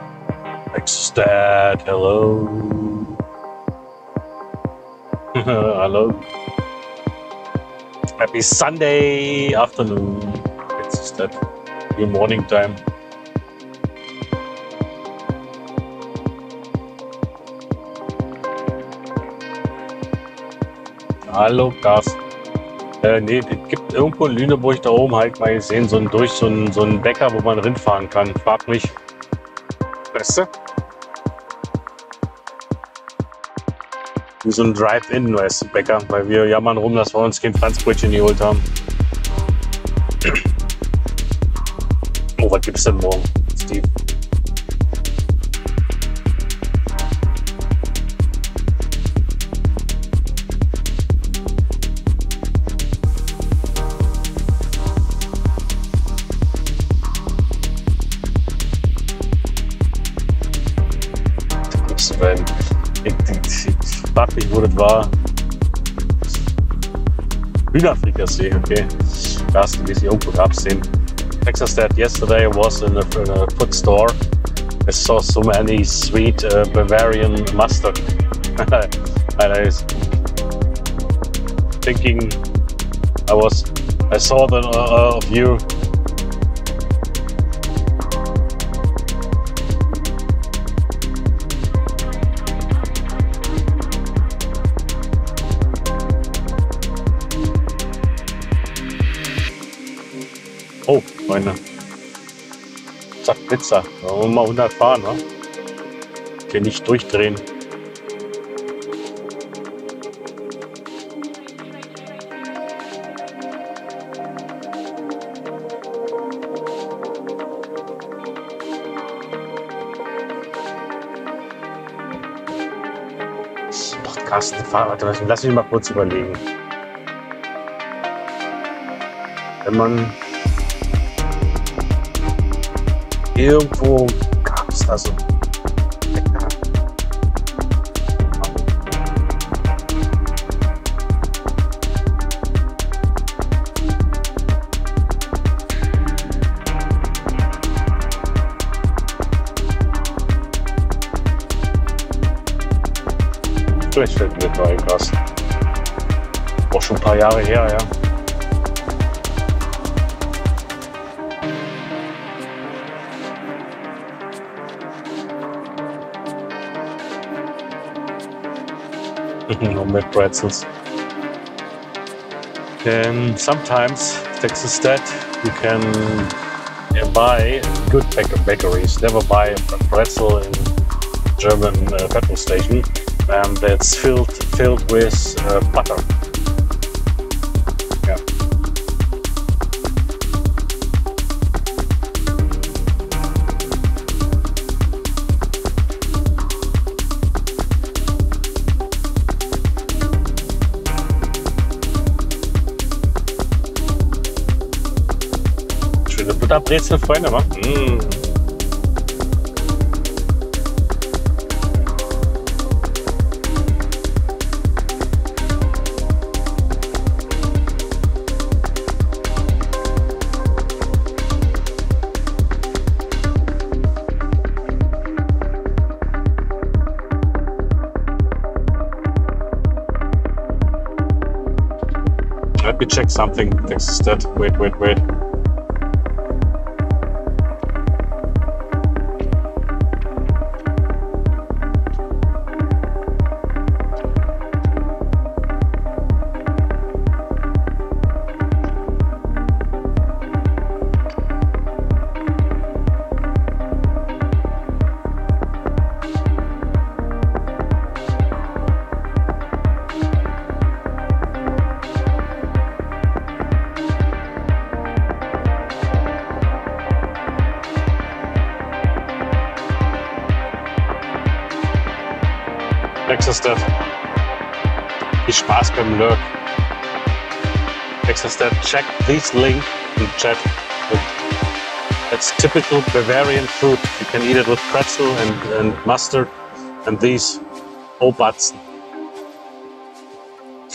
Next Dad, hello. Hallo. Happy Sunday afternoon. Jetzt ist das die Morning Time. Hallo, Carsten. Nee, es gibt irgendwo in Lüneburg da oben halt mal gesehen, so einen Bäcker, wo man reinfahren kann. Frag mich. Weißt du? Wie so ein Drive-In, weißt du, Bäcker. Weil wir jammern rum, dass wir uns kein Franzbrötchen geholt haben. Oh, was gibt's denn morgen, Steve? Ich frag mich, wo das war. Hühnerfrikassee, okay. Da hast du diese irgendwo absehen. Texas that yesterday was in a food store. I saw so many sweet Bavarian mustard. And I was thinking, I saw that of you. Oh, meine. Zack, Blitzer. Da wollen wir mal 100 fahren, ne? Hier nicht durchdrehen. Doch, Carsten, fahr, warte, lass mich mal kurz überlegen. Wenn man irgendwo gab es da so. Vielleicht fällt mir das ein, Gast. Auch schon ein paar Jahre her, ja. No mad pretzels. And sometimes, thanks to that, you can buy good bakeries. Never buy a pretzel in German petrol station that's filled with butter. Yeah. Da Brezel, Freunde, wa? Mm. Let me check something. This that. Wait. Viel Spaß beim Lurk. Exeter, check this link in chat. It's typical Bavarian food. You can eat it with pretzel and mustard and these Obatzen.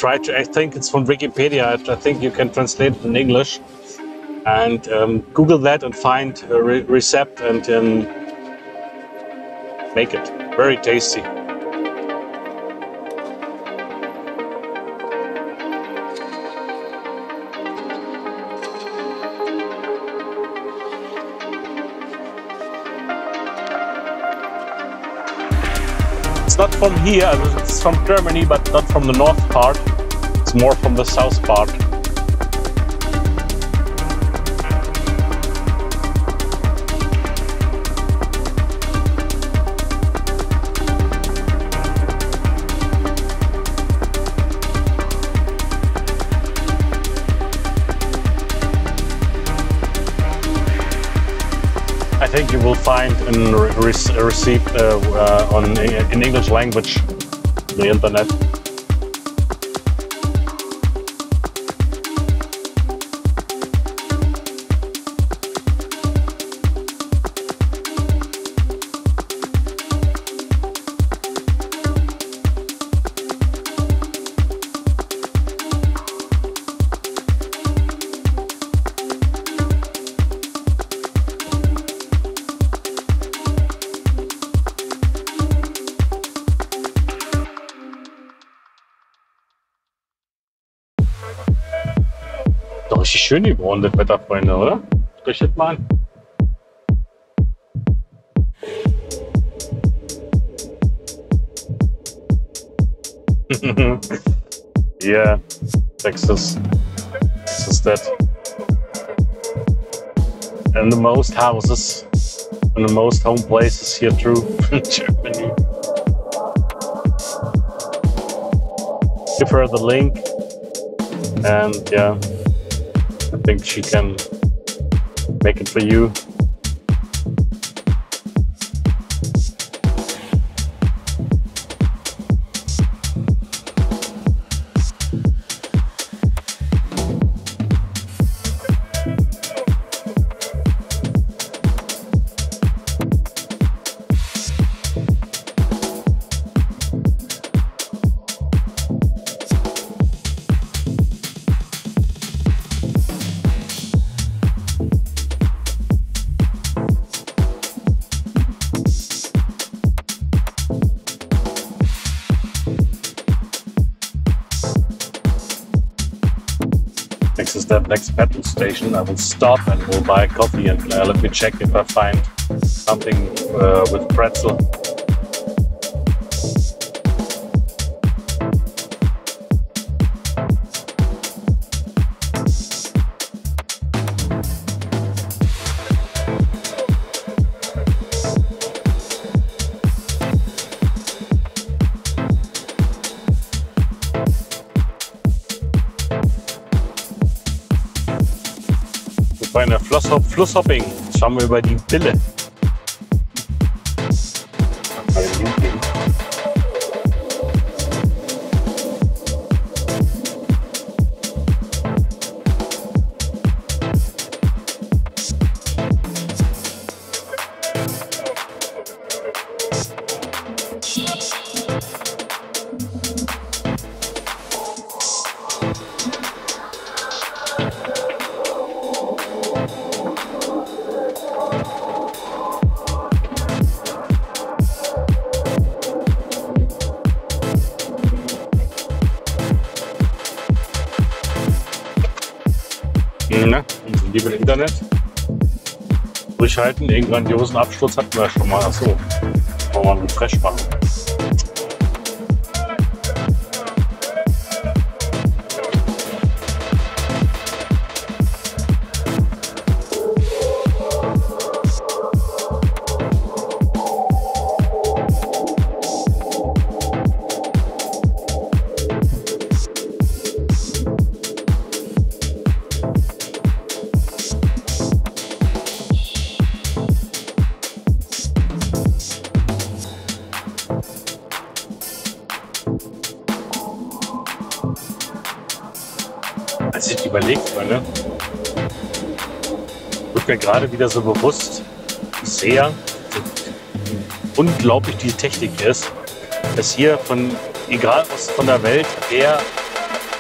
I think it's from Wikipedia. I think you can translate it in English. And Google that and find a recipe and make it. Very tasty. It's not from here, it's from Germany, but not from the north part, it's more from the south part. link you will find in receipt on in English language, the internet. Schön geworden, das Wetter, Freunde, oder? Sprich das mal an. Yeah, Texas. This is that. And the most houses and the most home places here through Germany. Give her the link and yeah. I think she can make it for you. Next petrol station, I will stop and will buy coffee and let me check if I find something with pretzel. Flusshopping. Schauen wir über die Bille. Durchhalten, den grandiosen Absturz hatten wir ja schon mal. Achso, wollen wir einen Refresh machen. Gerade wieder so bewusst, sehr unglaublich diese Technik ist, dass hier von, egal was von der Welt her,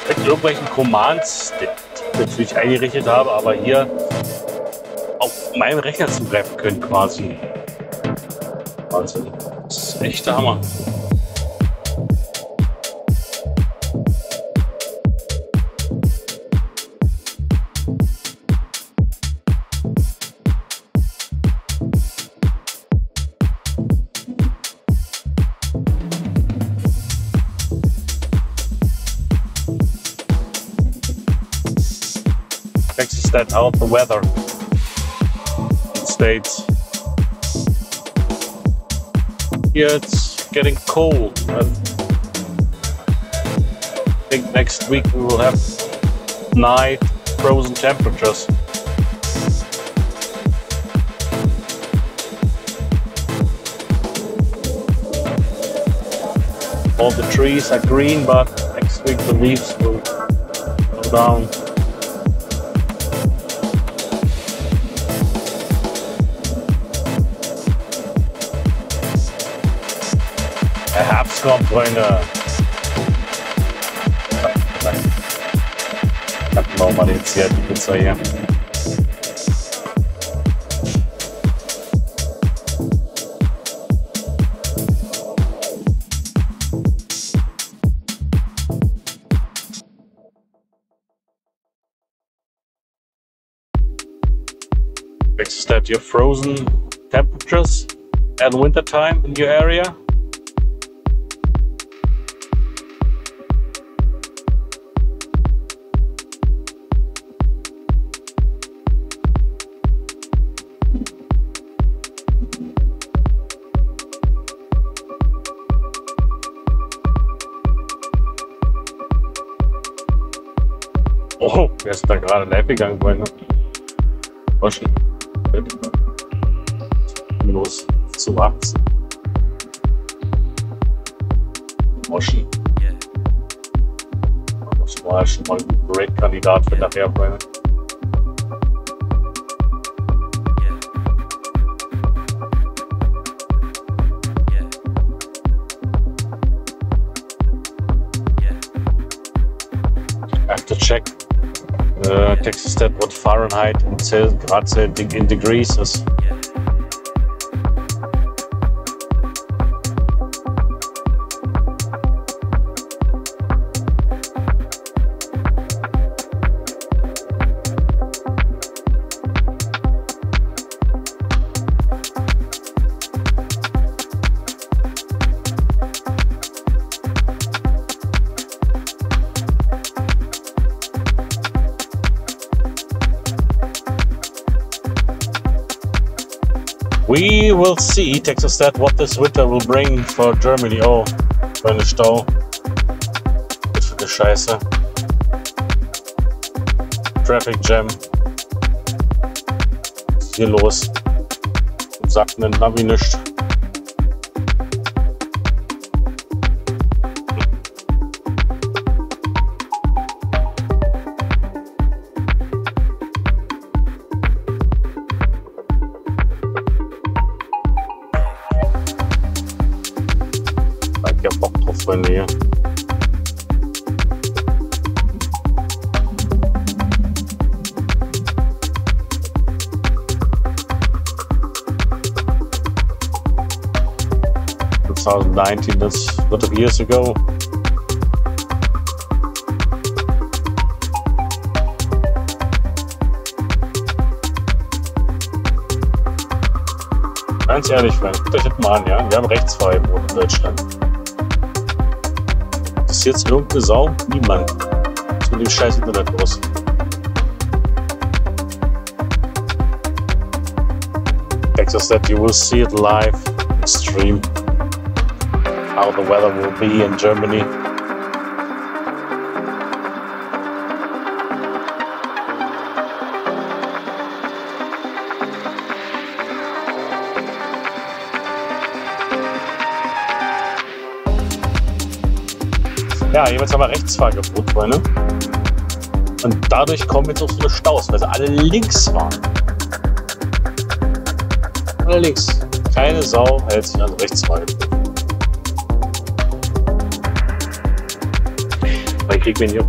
mit irgendwelchen Commands, die ich natürlich eingerichtet habe, aber hier auf meinem Rechner zugreifen können quasi. Wahnsinn, das ist echt der Hammer. That out the weather in States. Here it's getting cold. I think next week we will have night frozen temperatures. All the trees are green, but next week the leaves will go down. Der Herbst kommt, Freunde. Dann machen wir jetzt hier die Pizza hier. Fixes that your frozen temperatures at winter time in your area. Oh, wer ist da gerade live gegangen, Freunde? Waschen. Los, zu Max. Waschen. Das war ja schon mal ein Break-Kandidat für nachher, Freunde. I have to check. Texas that what Fahrenheit in Grad Celsius in degrees is. Yeah. We will see, Texas Stat, what this winter will bring for Germany. Oh, meine Stau. Was für eine Scheiße. Traffic Jam. Was ist hier los? Sagt mir Navi nichts. That's a lot of years ago. Ganz ehrlich, guckt euch das mal an, ja? Wir haben rechtsfrei im Boden in Deutschland. Das ist jetzt irgendeine Sau? Niemand. Was ist mit dem scheiß Internet los? Texas that you will see it live in stream. How the weather will be in Germany. Ja, jeweils haben wir Rechtsfahrgebot, Freunde. Und dadurch kommen jetzt auch so viele Staus, weil sie alle links waren. Alle links. Keine Sau hält sich an Rechtsfahrgebot. Krieg mich nicht.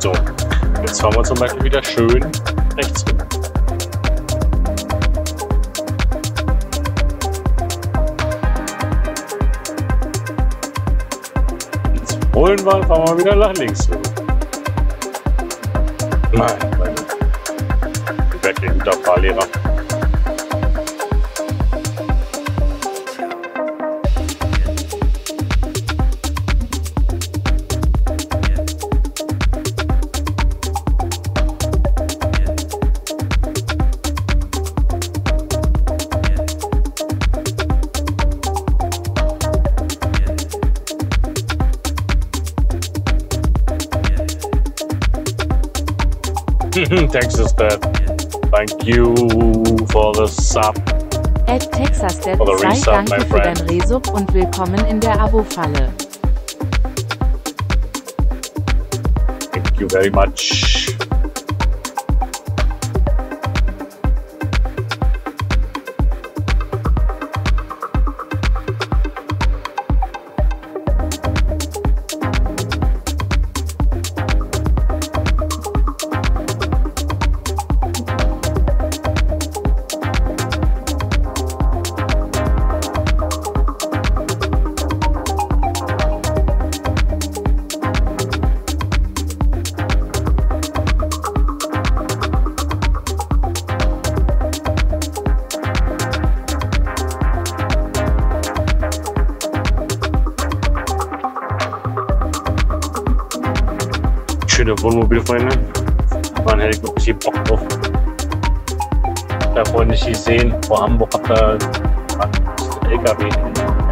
So, jetzt fahren wir zum Beispiel wieder schön rechts hin. Holen wir, fahren wir wieder nach links. Nein, nein. Ich werde den Fahrlehrer. Texas Dad. Thank you for the sub. At Texas Dad 2, danke für dein Resub und willkommen in der Abo-Falle. Thank you very much. Wohnmobilfreunde, man hätte wirklich hier Bock drauf. Da wollte ich nicht sehen, vor Hamburg hat da LKW,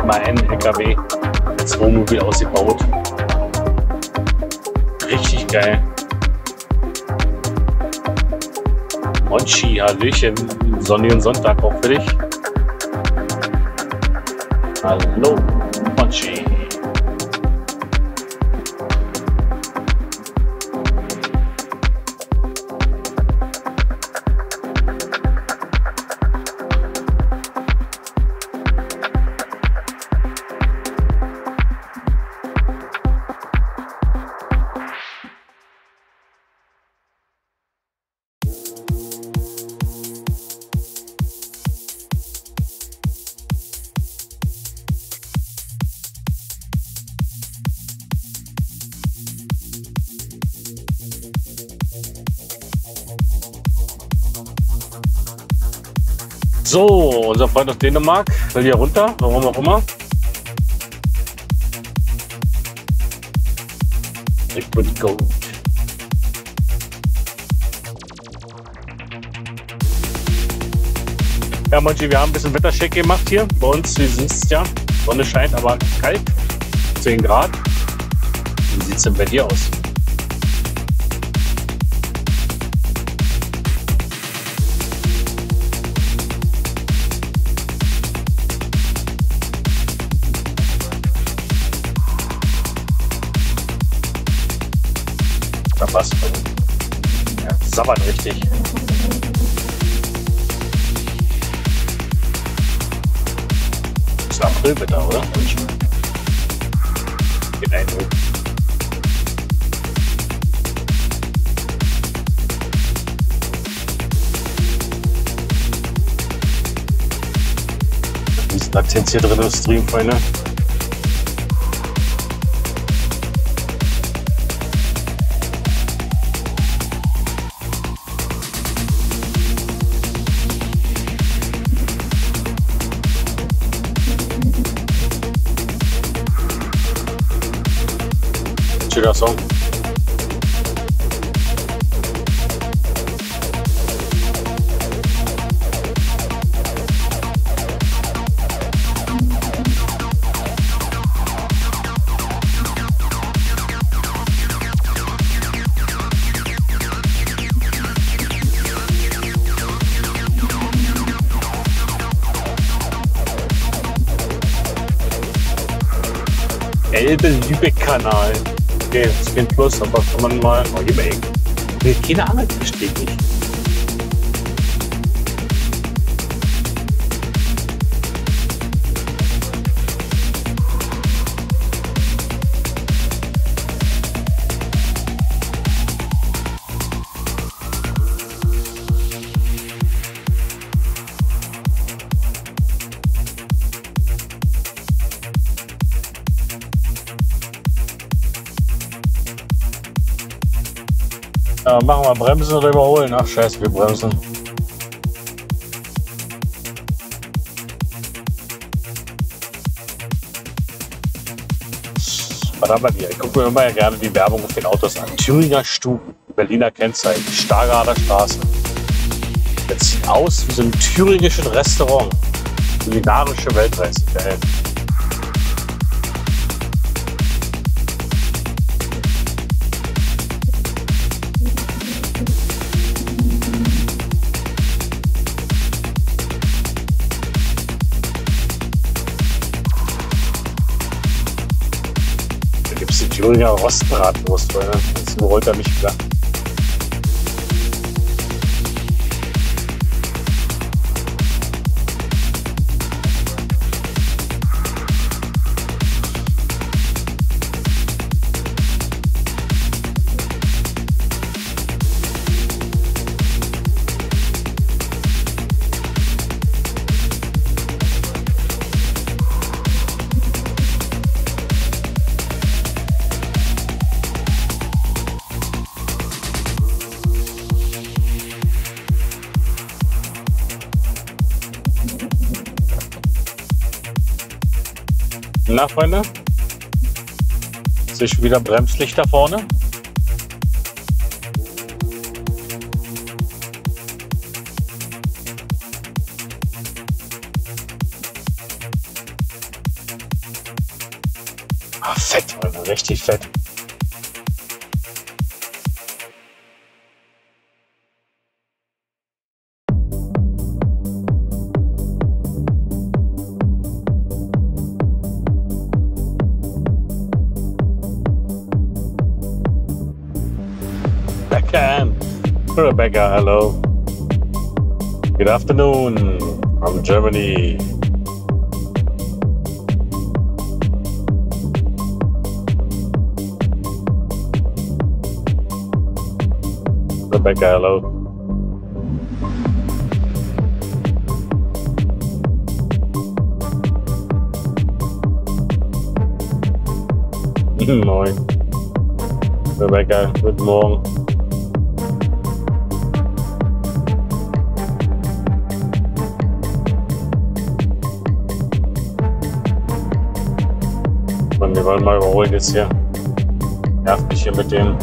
MAN-LKW als Wohnmobil ausgebaut. Richtig geil. Monchi, Hallöchen, sonnigen Sonntag auch für dich. Hallo, Monchi. So, unser Freund aus Dänemark will hier runter, warum auch immer. Liquid Gold. Ja, Monchi, wir haben ein bisschen Wetterschick gemacht hier bei uns. Wie sieht's ja? Sonne scheint, aber kalt. 10 Grad. Wie sieht's denn bei dir aus? Was? Ja, sabbert richtig. Ist Aprilwetter, oder? Den Eindruck. Wie ist ein Akzent hier drin im Stream, Freunde? Song. Elbe-Lübeck-Kanal. Okay, das geht plus, aber kann man mal überlegen. Nee, keine Ahnung, das steht nicht. Machen wir bremsen oder überholen? Ach scheiße, wir bremsen. Verdammt, ich gucke mir immer gerne die Werbung auf den Autos an. Thüringer Stuben, Berliner Kennzeichen, Stargarder Straße. Das sieht aus wie so ein thüringischen Restaurant. Kulinarische Weltreise. Nudeln Rostbratwurst, weil jetzt überholt er mich wieder. Na, Freunde? Sehe ich wieder Bremslicht da vorne? Ah, fett, Alter, richtig fett. Rebecca, hello. Good afternoon from Germany. Rebecca, hello. Moin. Rebecca, guten Morgen. Wir wollen mal überholen jetzt hier. Nervt mich hier mit dem.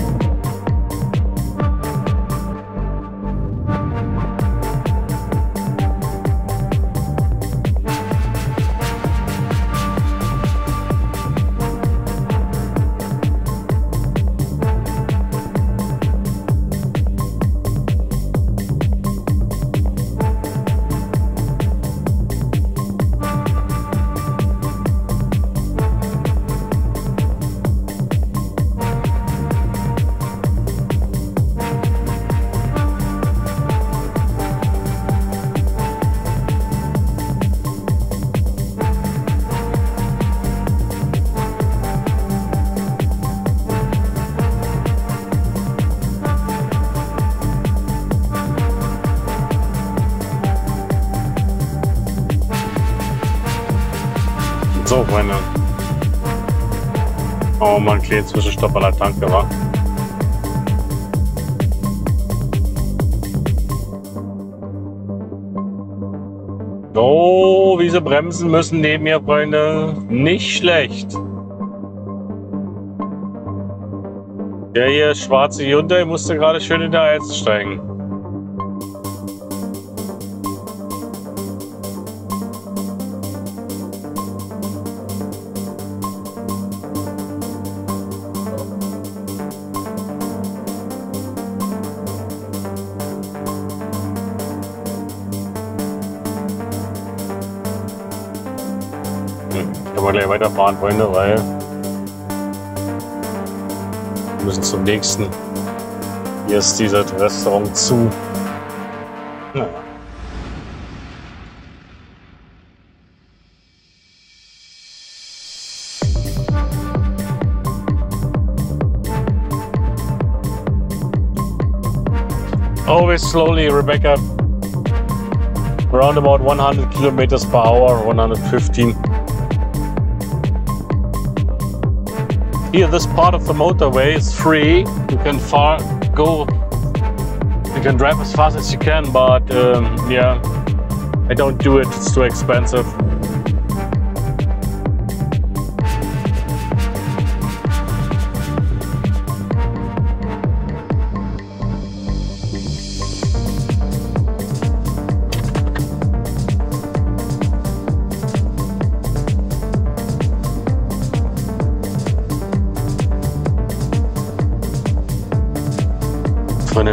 Oh man, kleinen Zwischenstopp an der Tanke war. Oh, wie sie bremsen müssen neben mir, Freunde. Nicht schlecht. Der hier schwarze Hyundai musste gerade schön in der Eis steigen. Fahren, Freunde, weil wir müssen zum nächsten. Hier ist dieses Restaurant zu. Naja. Always slowly, Rebecca. Around about 100 kilometers per hour, 115. Here, this part of the motorway is free. You can drive as fast as you can, but yeah, I don't do it. It's too expensive.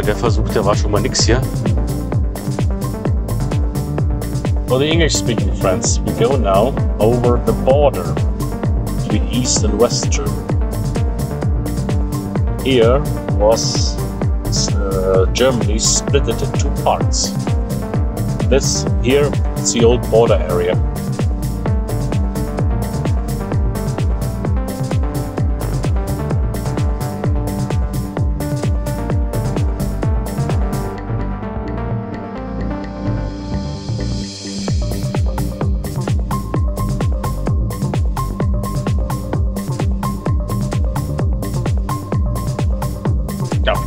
Der Versuch, der war schon mal nix hier. For the English-speaking friends, we go now over the border between East and West Germany. year was Germany split into two parts. This here is the old border area.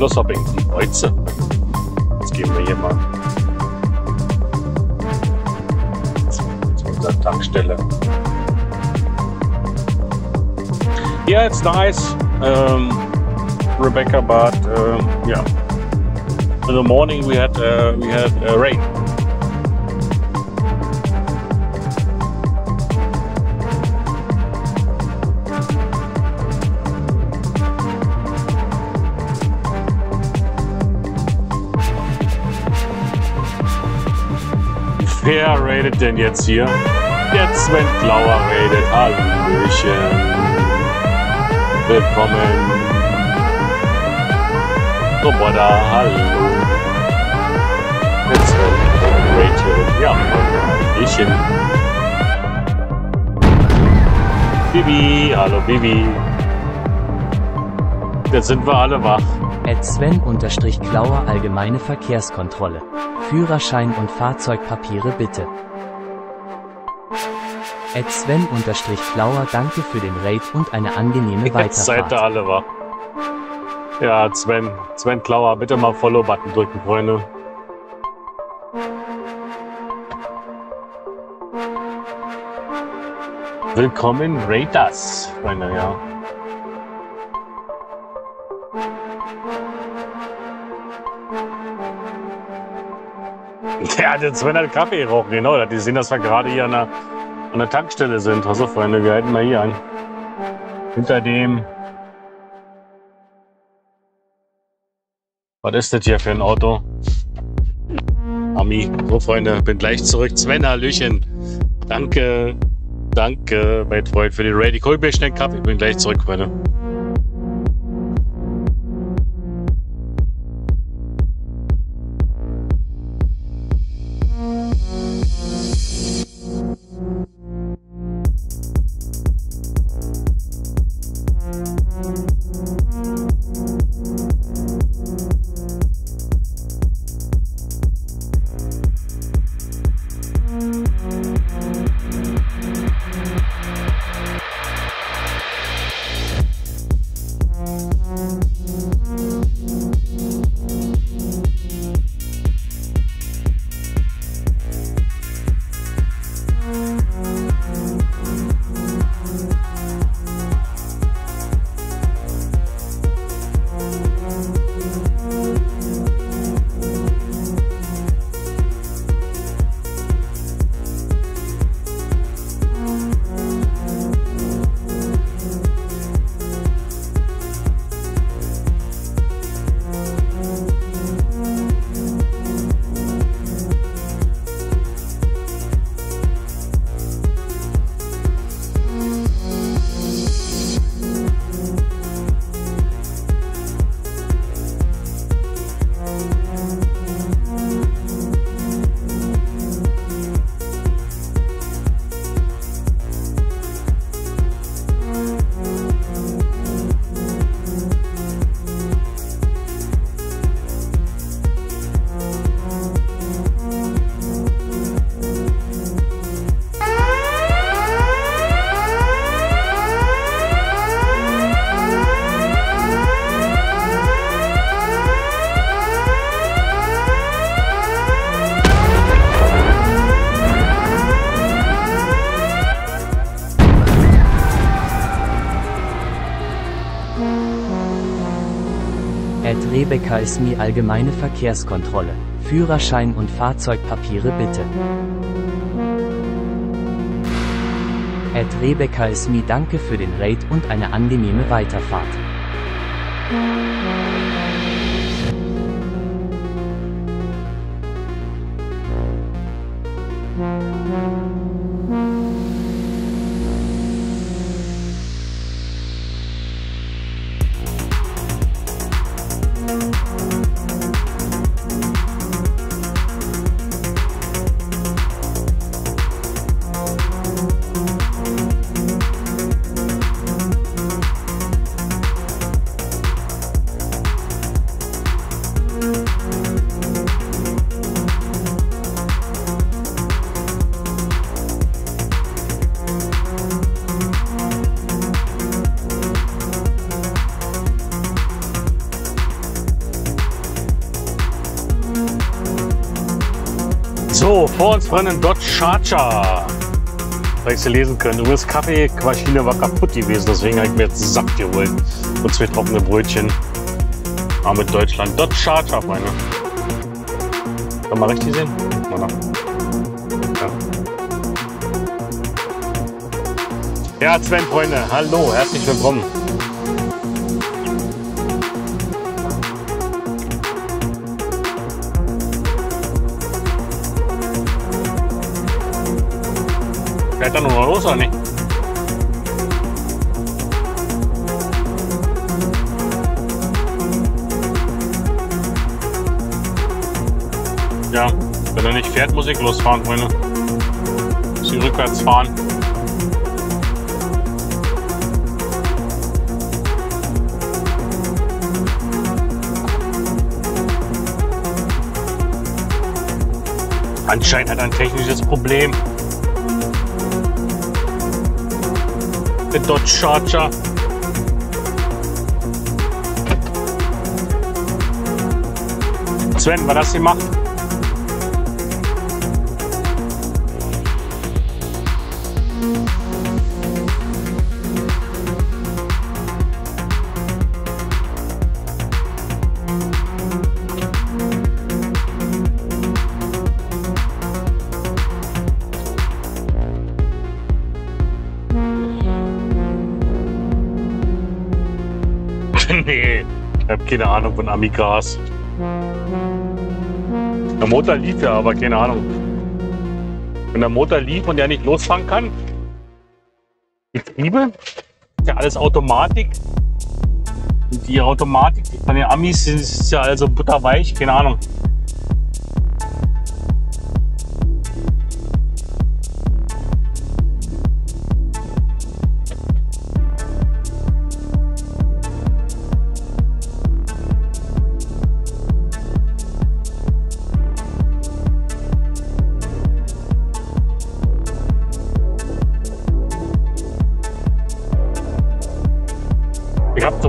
Klosterbänken, Leute. Jetzt gehen wir hier mal zu unserer Tankstelle. Yeah, it's nice, Rebecca, but yeah, in the morning we had rain. Wer raided denn jetzt hier? Jetzt, wenn Blauer raided. Hallöchen. Willkommen. Roboter, hallo. Jetzt, wenn raided. Ja, Hallöchen. Bibi, hallo Bibi. Jetzt sind wir alle wach. @Sven_Klauer allgemeine Verkehrskontrolle. Führerschein und Fahrzeugpapiere bitte. @Sven_Klauer danke für den Raid und eine angenehme Weiterfahrt. Jetzt seid ihr alle wach. Ja, Sven Klauer, bitte mal Follow-Button drücken, Freunde. Willkommen, Raiders, Freunde, ja. Der hat jetzt 200 Kaffee gerochen, genau. Die sehen, dass wir gerade hier an der Tankstelle sind. Also, Freunde, wir halten mal hier an. Hinter dem. Was ist das hier für ein Auto? Ami. So, Freunde, bin gleich zurück. Sven, hallöchen. Danke. Danke, mein Freund, für den Raid. Ich hol mir schnell Kaffee. Ich bin gleich zurück, Freunde. Rebecca ist mir allgemeine Verkehrskontrolle. Führerschein und Fahrzeugpapiere bitte. @Rebecca ist mir danke für den Raid und eine angenehme Weiterfahrt. So, vor uns brennt ein Dodge Charger. Weil ich sie lesen können. Übrigens, Kaffeemaschine war kaputt gewesen, deswegen habe ich mir jetzt Saft geholt. Und zwei trockene Brötchen. Aber mit Deutschland. Dodge Charger, meine. Kann man richtig sehen? Mal nach. Ja, Sven, Freunde, hallo, herzlich willkommen. Fährt da noch mal los, oder nicht? Ja, wenn er nicht fährt, muss ich losfahren, Freunde. Muss ich rückwärts fahren. Anscheinend hat er ein technisches Problem. Der Dodge Charger. Sven, war das hier macht? Keine Ahnung von Amigas. Der Motor lief ja, aber keine Ahnung. Wenn der Motor lief und der nicht losfahren kann, Getriebe, ja alles Automatik. Und die Automatik von den Amis ist ja also butterweich, keine Ahnung.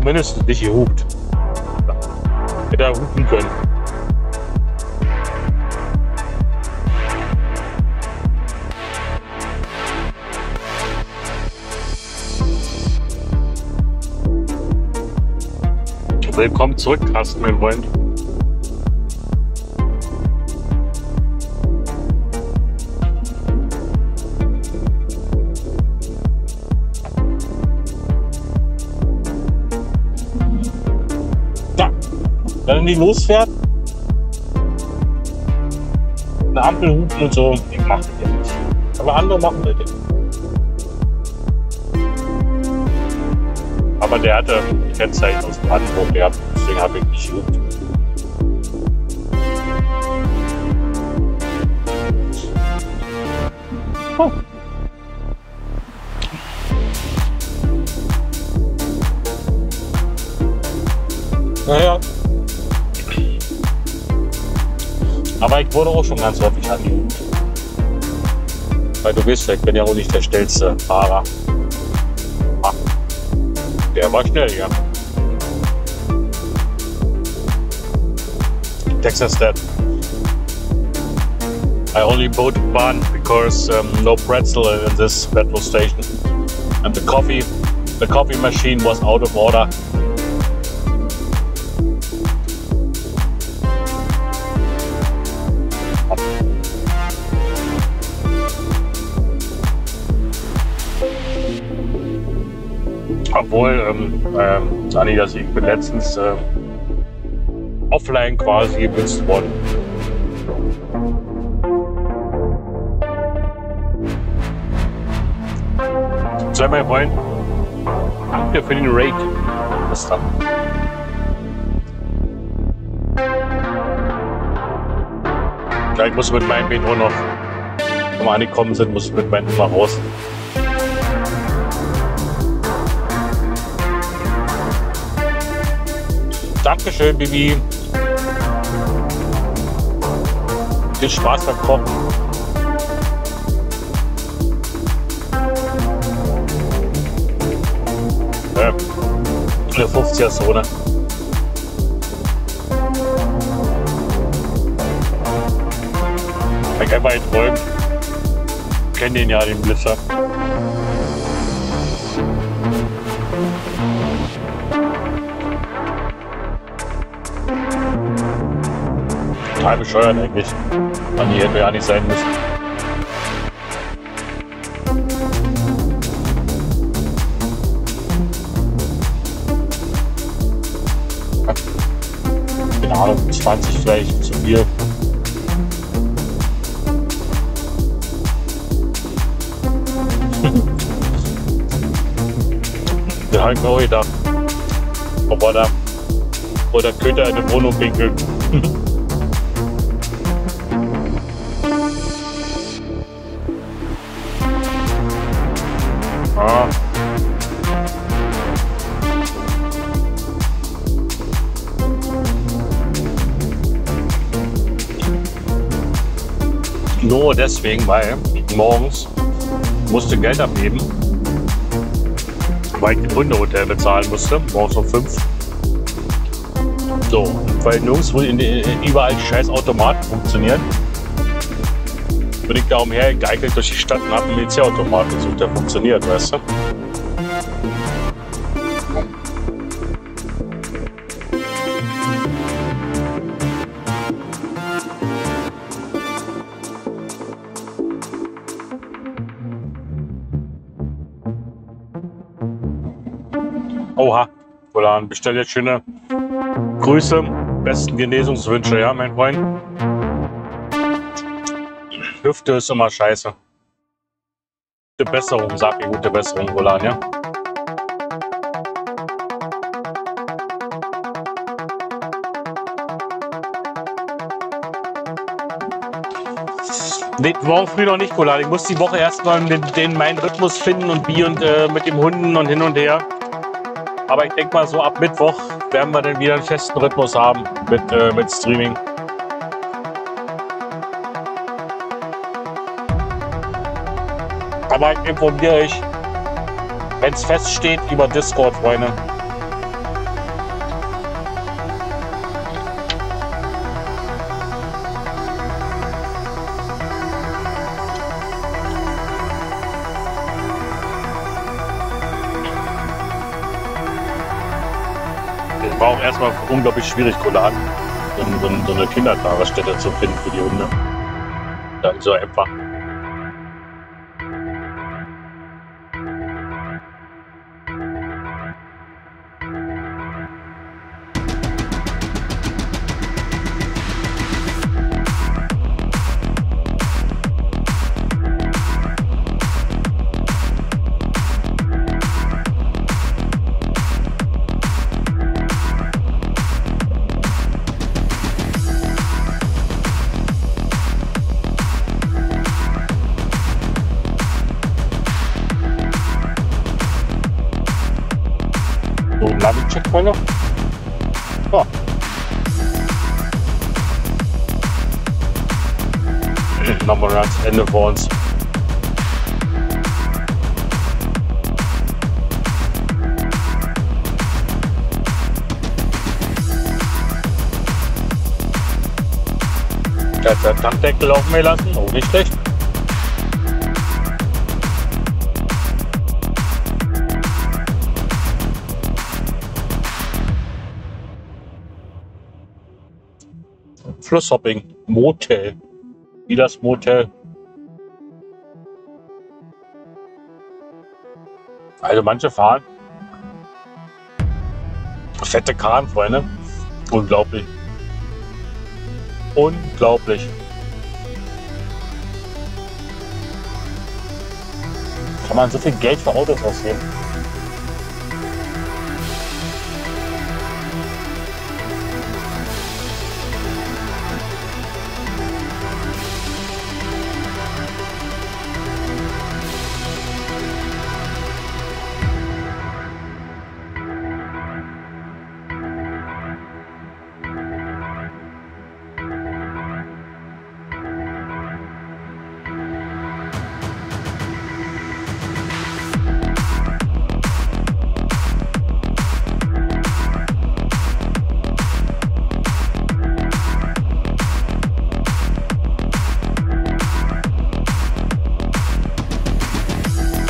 Mindestens nicht gehupt. Hätte er hupen können. Willkommen zurück, Carsten, mein Freund. Wenn die losfährt, eine Ampel hupen und so, ich mach das ja nicht. Aber andere machen das nicht. Aber der hatte ein Kennzeichen aus Brandenburg gehabt, deswegen habe ich nicht gehupt. Oh. Naja. Aber ich wurde auch schon ganz häufig angehupt. Weil du weißt, ich bin ja auch nicht der schnellste Fahrer. Ach, der war schnell, ja. Texas Dad. I only bought one because no pretzel in this petrol station. And the coffee machine was out of order. Obwohl, Adidas, ich bin letztens offline quasi geblitzt worden. So, mein Freund, danke für den Raid. Was dann? Ja, ich muss mit meinem Metro noch, wenn wir angekommen sind, muss ich mit meinem Nummer raus. Dankeschön, Bibi. Viel Spaß beim Kochen. Eine 50er-Zone. Dreck einfach enträumt. Kennt den ja, den Blitzer. Total bescheuert eigentlich. Man, die hätte ja nicht sein müssen. Keine Ahnung, 20 vielleicht zu viel. Da habe ich mir auch gedacht, ob man da oder könnte er in eine Wohnung winkeln. Ah. Nur deswegen, weil ich morgens musste Geld abheben, weil ich den Hundehotel bezahlen musste, morgens um 5. So, weil nirgendwo überall scheiß Automaten funktionieren, bin ich da umhergeeigelt durch die Stadt und habe einen Militärautomaten gesucht, der funktioniert, weißt du? Oha, Polan, bestell jetzt schöne Grüße, besten Genesungswünsche, ja, mein Freund. Hüfte ist immer scheiße. Gute Besserung, sag ich, gute Besserung, Roland, ja? Nee, morgen früh noch nicht, Roland. Ich muss die Woche erstmal meinen Rhythmus finden und mit dem Hunden und hin und her. Aber ich denke mal, so ab Mittwoch werden wir dann wieder einen festen Rhythmus haben mit Streaming. Aber ich informiere euch, wenn es feststeht, über Discord, Freunde. Es war auch erstmal unglaublich schwierig, Kollegen, so eine Kindertagesstätte zu finden für die Hunde. Dann so einfach. Hallo. Oh. Nochmal ans Ende vor uns. Da hat der Tankdeckel auf mir lassen, auch nicht schlecht. Flusshopping, Motel, wie das Motel. Also manche fahren fette Karren, Freunde. Unglaublich. Unglaublich. Kann man so viel Geld für Autos ausgeben?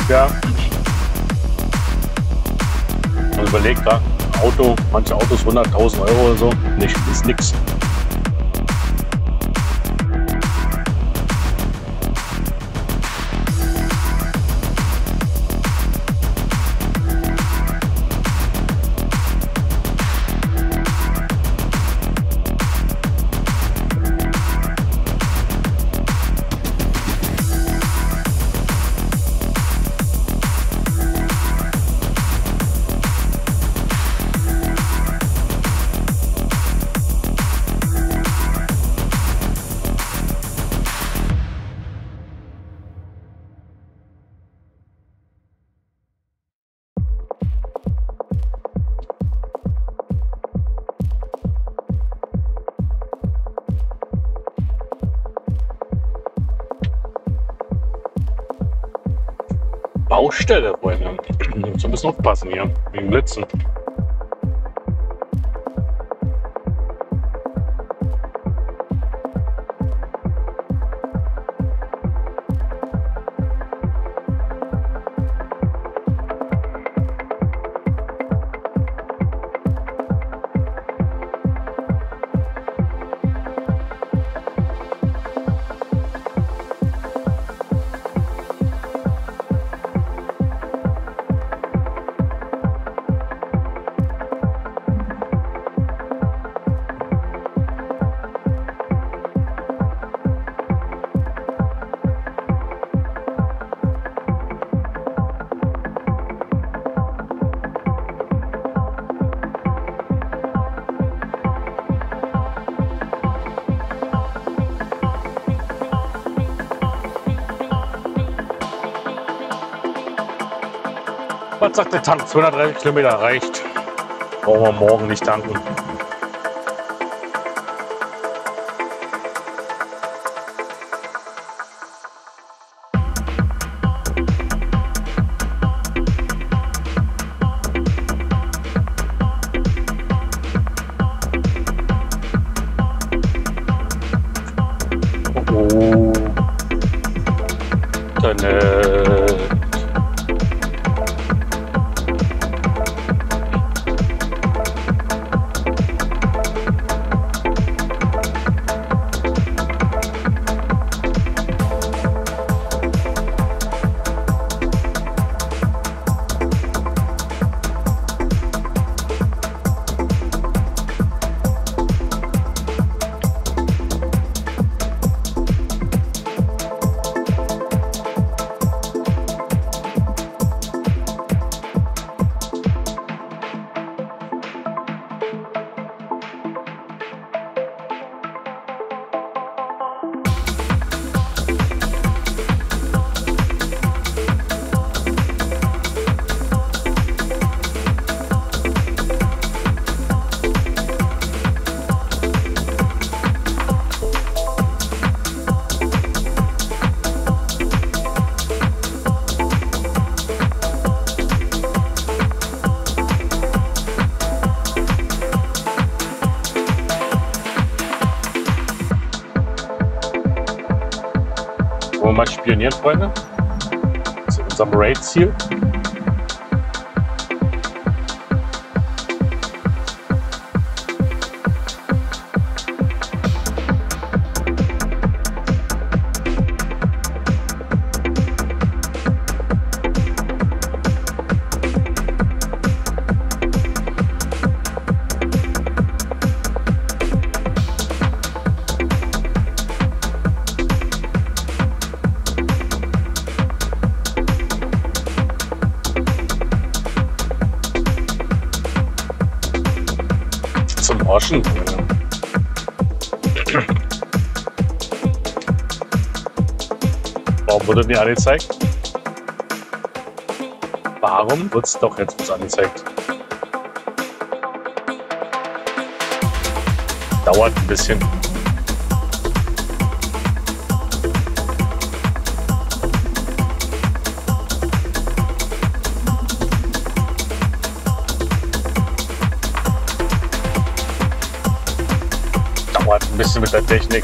Ja. Man überlegt, da Auto, manche Autos 100.000 Euro oder so, nicht, ist nix. Baustelle, Freunde. Ich muss ein bisschen aufpassen hier, wie im letzten. Was sagt der Tank? 230 Kilometer reicht. Brauchen wir morgen nicht tanken. Pionieren, Freunde. Das ist unser Raid-Ziel. Wird mir angezeigt? Warum wird es doch jetzt angezeigt? Dauert ein bisschen. Dauert ein bisschen mit der Technik.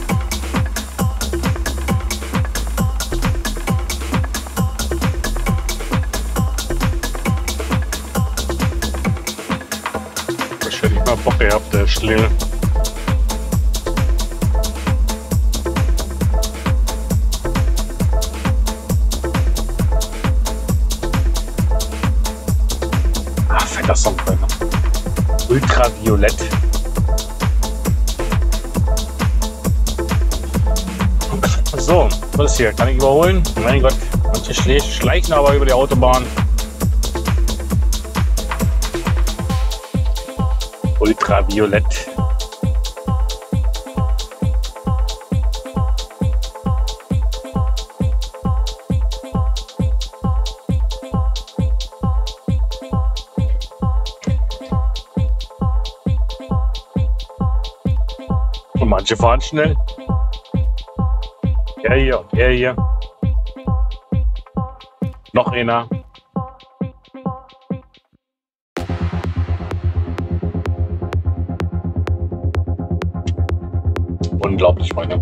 mal Bock gehabt, der Schlingel. Ach, fängt das so drin. Ultraviolett. So, was ist hier? Kann ich überholen? Mein Gott, manche schleichen aber über die Autobahn. Ultraviolett. Und manche fahren schnell. Er hier und er hier. Noch einer. Unglaublich, meine.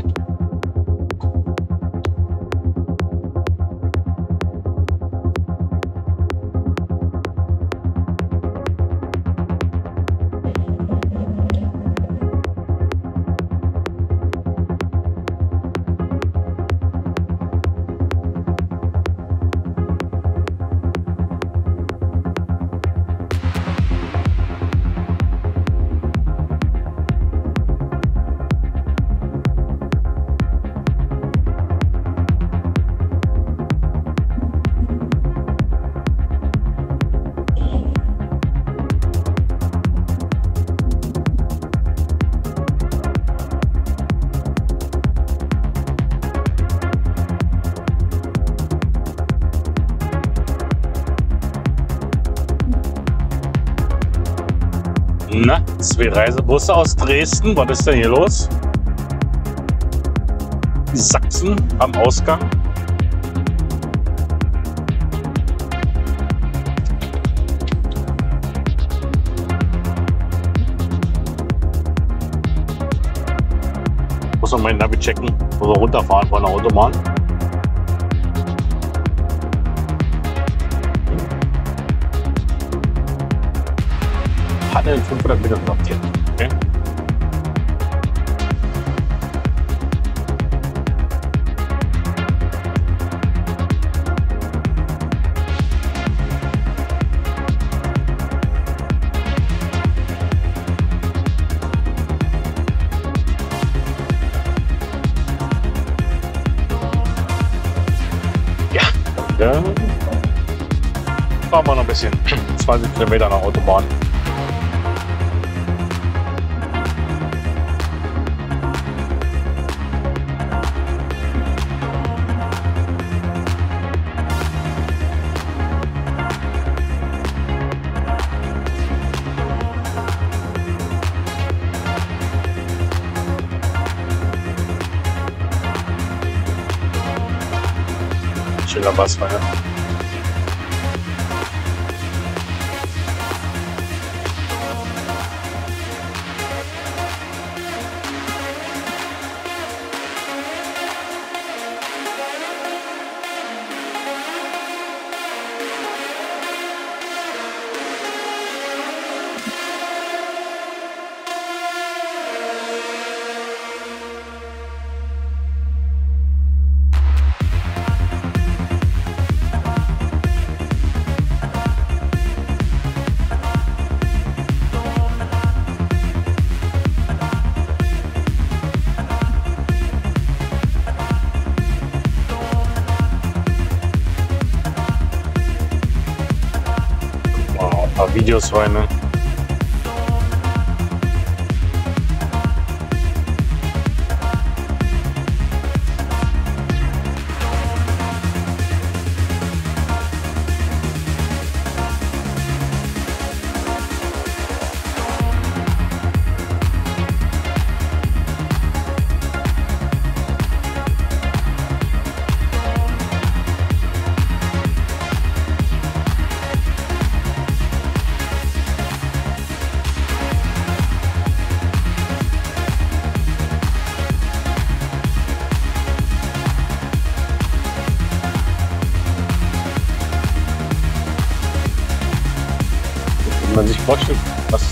Zwei Reisebusse aus Dresden. Was ist denn hier los? Die Sachsen am Ausgang. Muss noch mein Navi checken, wo wir runterfahren von der Autobahn. Hat er in 500 Metern noch hier. Okay. Ja, dann fahren wir noch ein bisschen. 20 Kilometer nach Autobahn. Was war ja. Videos rein. Ne? Was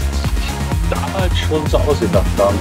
da schon so ausgedacht haben.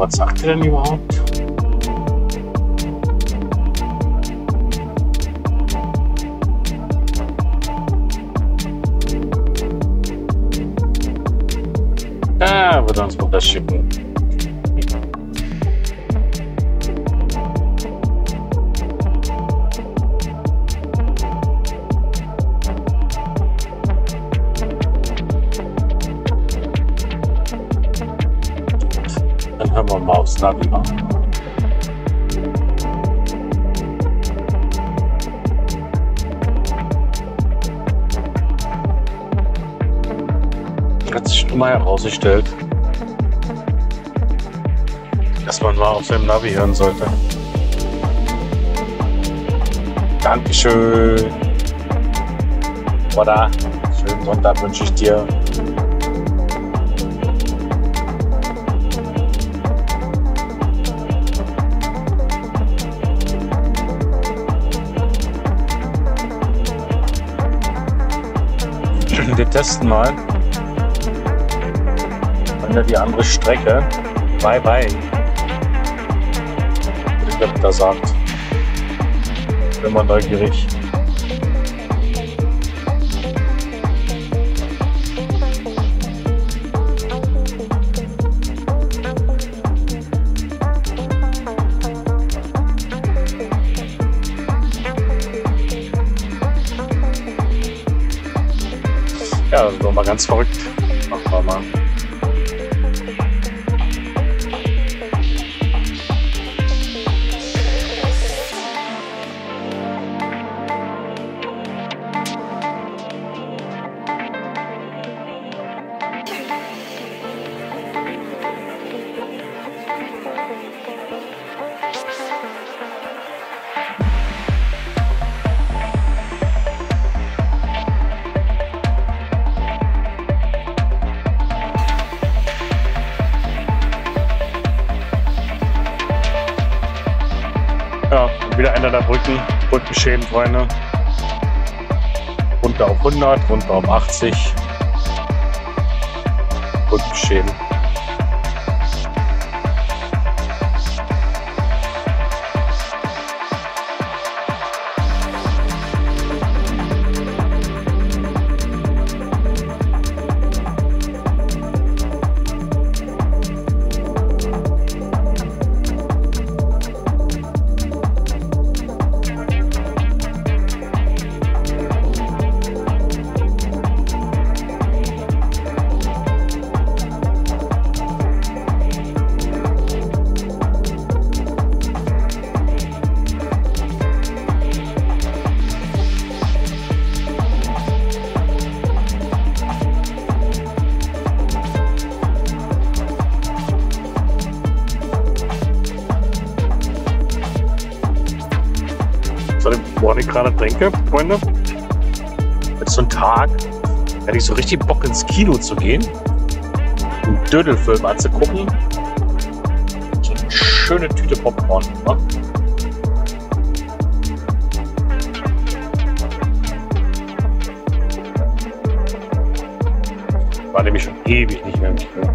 Was sagt ihr denn überhaupt? Ah, würde uns mal das schicken. Darüber. Hat sich schon mal herausgestellt, dass man mal auf seinem Navi hören sollte. Dankeschön. Oder schönen Sonntag wünsche ich dir. Wir testen mal die andere Strecke. Bye bye. Ich glaube, da sagt. Ich bin mal neugierig. War ganz verrückt. Machen wir mal. Brückenschäden, Freunde. Runter auf 100, runter auf 80. Brückenschäden. gerade denke, Freunde, ist so ein Tag, hätte ich so richtig Bock ins Kino zu gehen, einen Dödelfilm anzugucken, so eine schöne Tüte Popcorn. Ne? War nämlich schon ewig nicht mehr im Kino.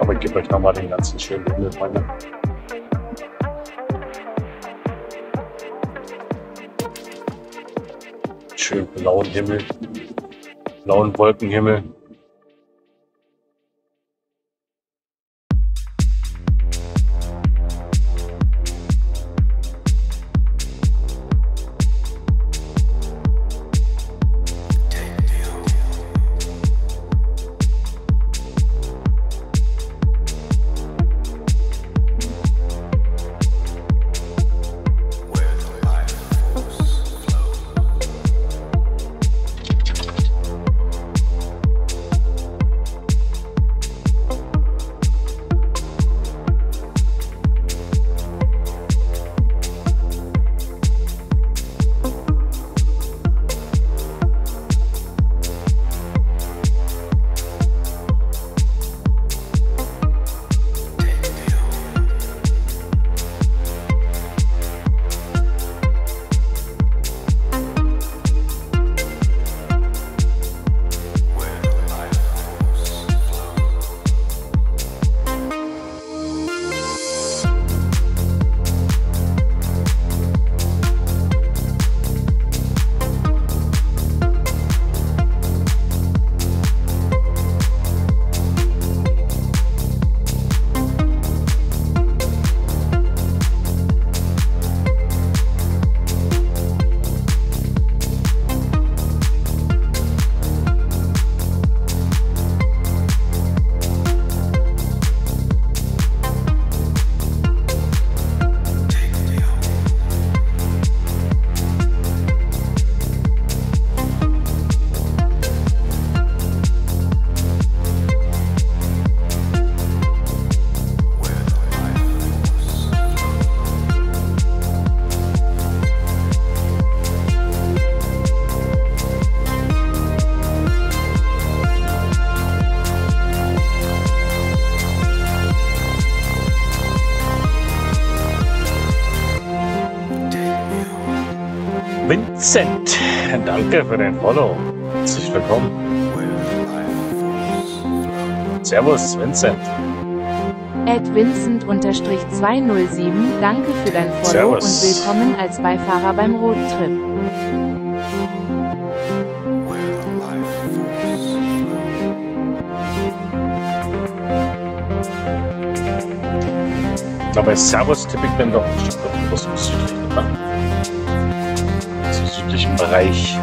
Aber ich gebe euch nochmal den ganzen schönen Himmel, Freunde. Schönen blauen Himmel, blauen Wolkenhimmel. Vincent, danke für den Follow. Herzlich willkommen. Servus, Vincent. @Vincent_207, danke für dein Follow. Servus. Und willkommen als Beifahrer beim Roadtrip. Aber Servus tippe ich dann doch nicht. Das muss ich nicht machen. Bereich.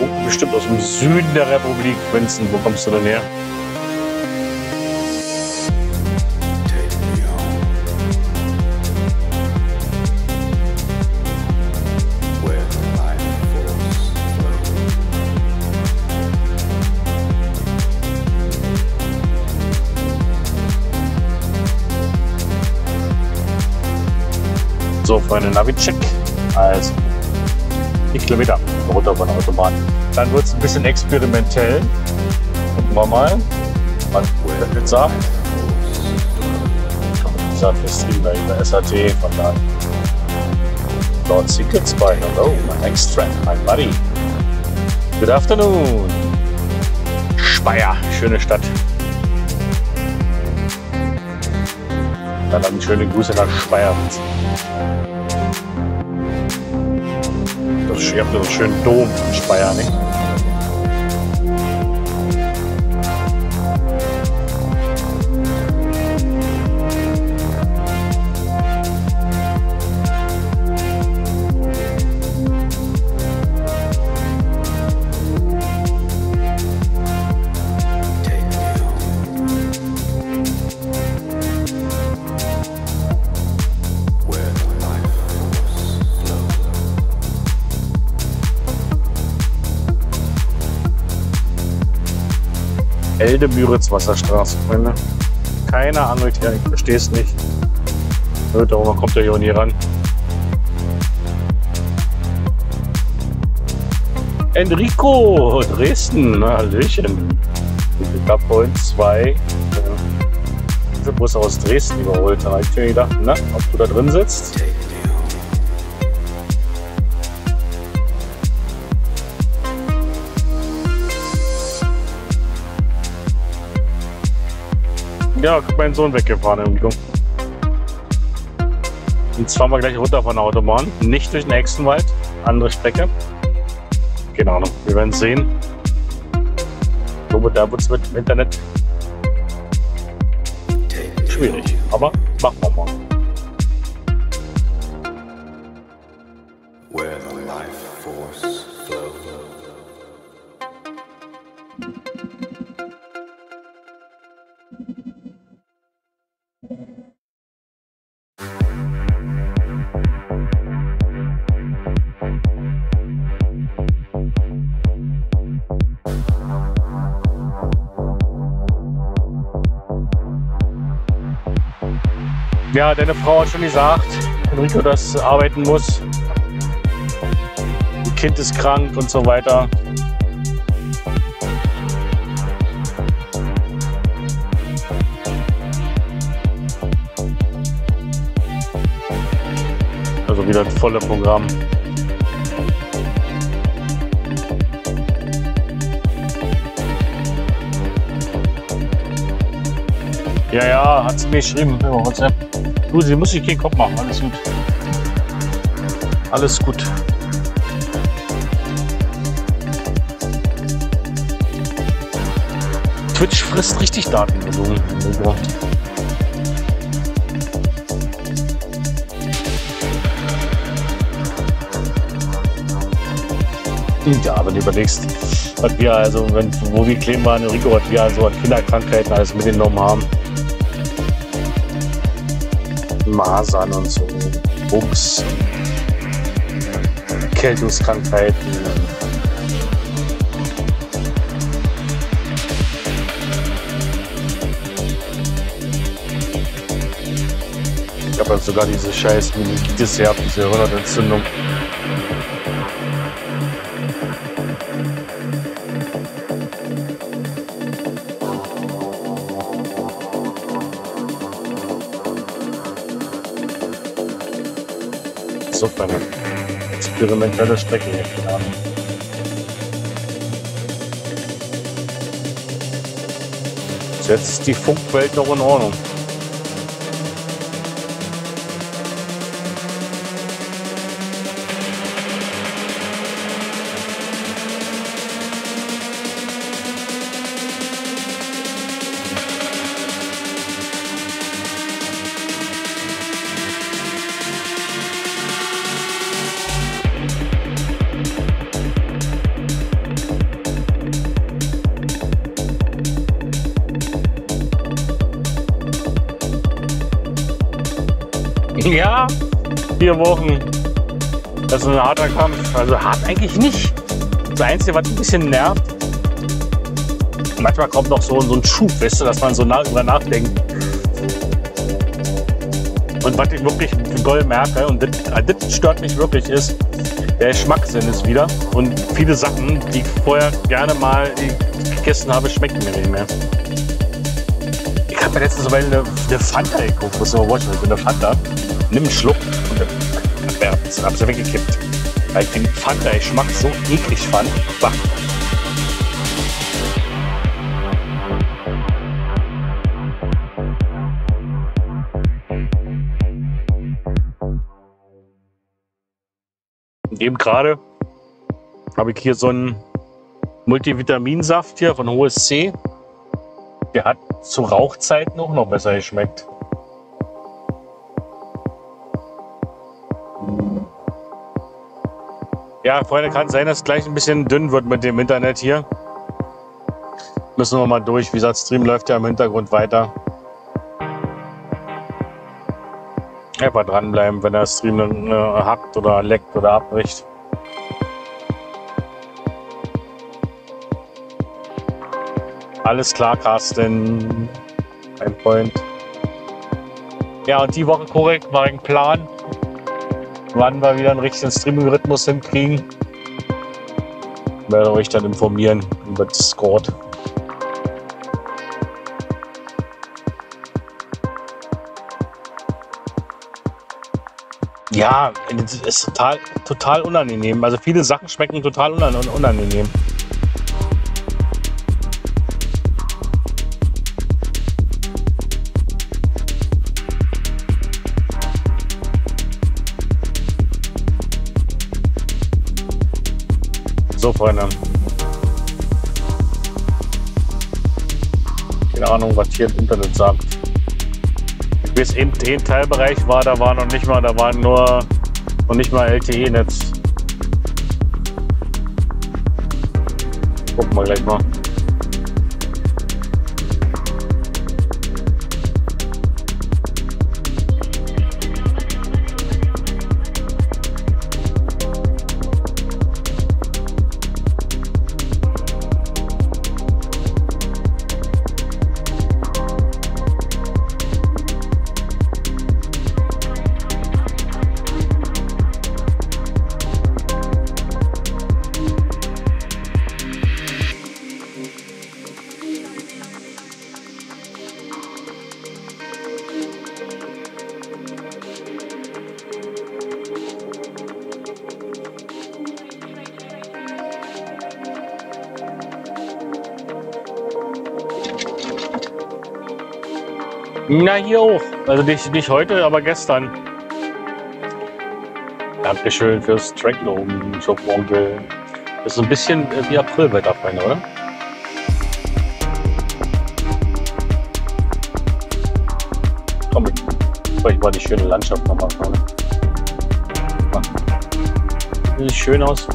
Oh, bestimmt aus dem Süden der Republik, Vincent. Wo kommst du denn her? So, Freunde, Navi-Check. Also, die Kilometer runter von der Autobahn. Dann wird es ein bisschen experimentell. Gucken wir mal, was das sagt. Das hat für Stream der SAT von da. Lord Secrets by hello, my next friend, my buddy. Good afternoon. Speyer, schöne Stadt. Dann schöne Grüße nach Speyer. Das, ihr habt ja so einen schönen Dom in Speyer, nicht? Elde-Müritz-Wasserstraße, Freunde. Keine Ahnung, ich verstehe es nicht. Darüber kommt der Joni ran. Enrico, Dresden, hallöchen. Ich habe vorhin zwei Busse aus Dresden überholt. Da habe ich mir gedacht, na, ob du da drin sitzt. Ja, ich hab meinen Sohn weggefahren, Entschuldigung. Jetzt fahren wir gleich runter von der Autobahn. Nicht durch den Hexenwald, andere Strecke. Keine Ahnung, wir werden sehen. So, da wird es mit dem Internet schwierig, aber machen wir mal. Where the life force flows. Ja, deine Frau hat schon gesagt, Enrico, dass arbeiten muss. Ein Kind ist krank und so weiter. Also wieder das volle Programm. Ja, ja, hat sie mir geschrieben über WhatsApp. Du, sie muss sich keinen Kopf machen, alles gut. Alles gut. Twitch frisst richtig Datenvolumen. Ja, wenn du überlegst, was wir also, wo wir kleben waren, Enrico, was wir also an Kinderkrankheiten alles mitgenommen haben. Masern und so, Bumps, Kältungskrankheiten. Ich habe halt sogar diese scheiß Meningitis gehabt, diese Hirnentzündung. So eine experimentelle Strecke hier geladen. Jetzt ist die Funkwelt noch in Ordnung. Ja, 4 Wochen. Das ist ein harter Kampf. Also hart eigentlich nicht. Das Einzige, was ein bisschen nervt, manchmal kommt noch so ein Schub, weißt du, dass man so drüber nachdenkt. Und was ich wirklich doll merke, und das stört mich wirklich, ist, der Geschmackssinn ist wieder. Und viele Sachen, die ich vorher gerne mal gegessen habe, schmecken mir nicht mehr. Ich habe letztens so eine Fanta geguckt, muss man mal watchen, ich bin eine Fanta. Nimm einen Schluck und dann hab sie weggekippt. Weil ich den Fanta-Geschmack so eklig fand. Bah. Und eben gerade habe ich hier so einen Multivitaminsaft hier von Hohes C. Der hat zur Rauchzeit noch besser geschmeckt. Ja, Freunde, kann sein, dass es gleich ein bisschen dünn wird mit dem Internet hier. Müssen wir mal durch. Wie gesagt, Stream läuft ja im Hintergrund weiter. Einfach dranbleiben, wenn der Stream dann hackt oder leckt oder abbricht. Alles klar, Carsten. Ein Freund. Ja, und die Woche korrekt war ein Plan, wann wir wieder einen richtigen Streaming-Rhythmus hinkriegen. Ich werde euch dann informieren über Discord. Ja, es ist total unangenehm. Also viele Sachen schmecken total unangenehm. So, Freunde. Keine Ahnung, was hier im Internet sagt. Bis eben den Teilbereich war, da war noch nicht mal LTE-Netz. Gucken wir gleich mal. Na, hier auch. Also nicht heute, aber gestern. Dankeschön fürs Trackloben, Job-Onkel. Das ist ein bisschen wie Aprilwetter, Freunde, oder? Komm, ich mal die schöne Landschaft nochmal. Sieht schön aus.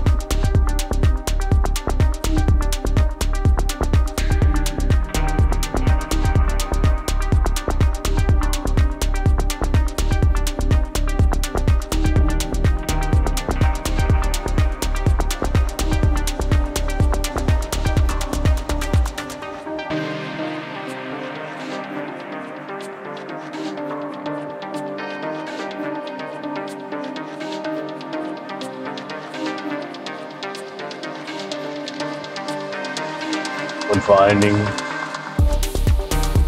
Vor allen Dingen,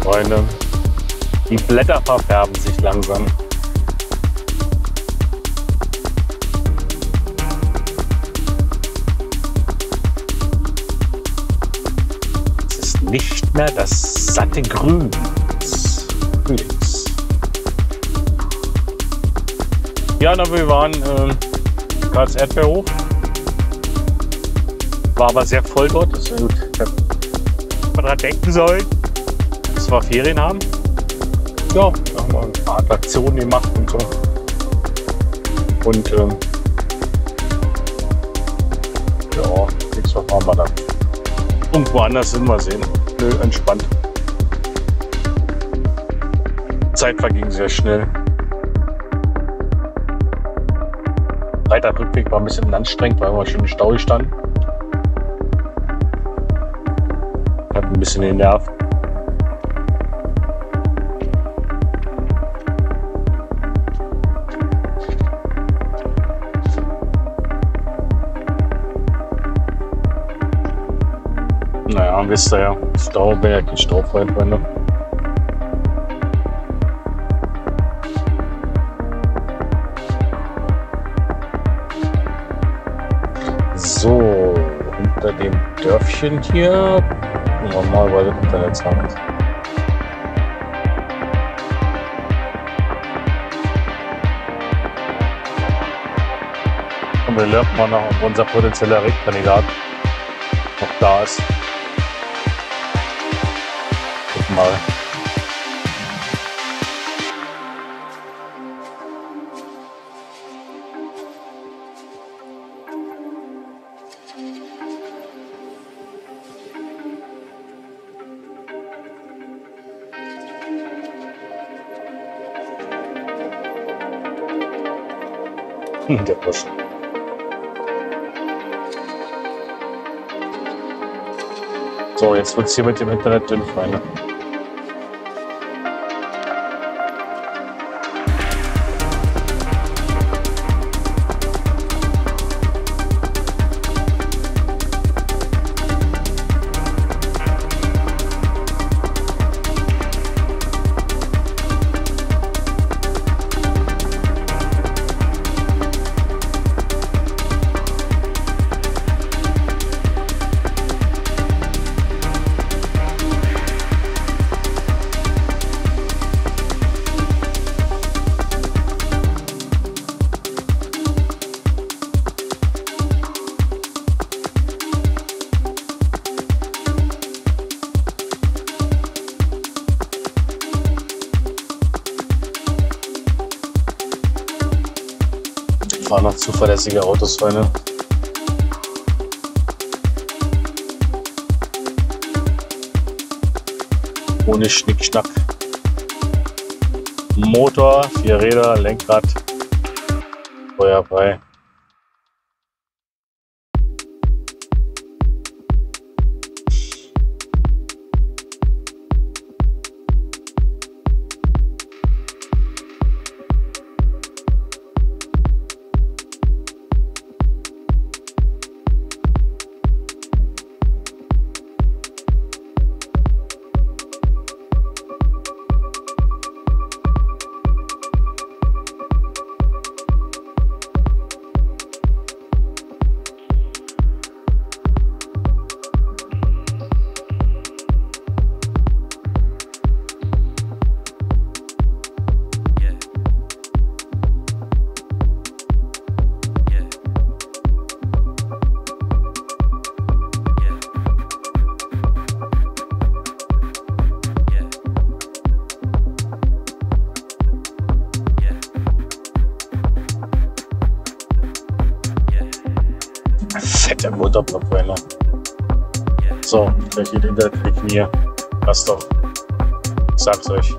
Freunde, die Blätter verfärben sich langsam. Es ist nicht mehr das satte Grün des Frühlings. Ja, na, wir waren Karls Erdbeerhof. War aber sehr voll dort. Das ist gut. Man dran denken soll, dass wir Ferien haben. Ja, da haben wir ein paar Attraktionen gemacht und so. Und ja, nichts verfahren wir dann. Irgendwo anders sind wir sehen. Nö, entspannt. Zeit verging sehr schnell. Freitag Rückweg war ein bisschen anstrengend, weil wir schon im Stau standen. Ein bisschen den Nerv. Naja, wisst ihr ja, Stau wäre ja kein Staufreund, Freunde. So, hinter dem Dörfchen hier. Mal bei dem Internet sagen. Und wir lernen mal nach, ob unser potenzieller Richtkandidat noch da ist. Guck mal. Der Bus. So, jetzt wird es hier mit dem Internet dünn, Freunde. Zuverlässige Autos, Freunde. Ohne Schnickschnack. Motor, 4 Räder, Lenkrad, Feuer frei. So, gleich hier hinter die Knie. Passt doch. Sag's euch.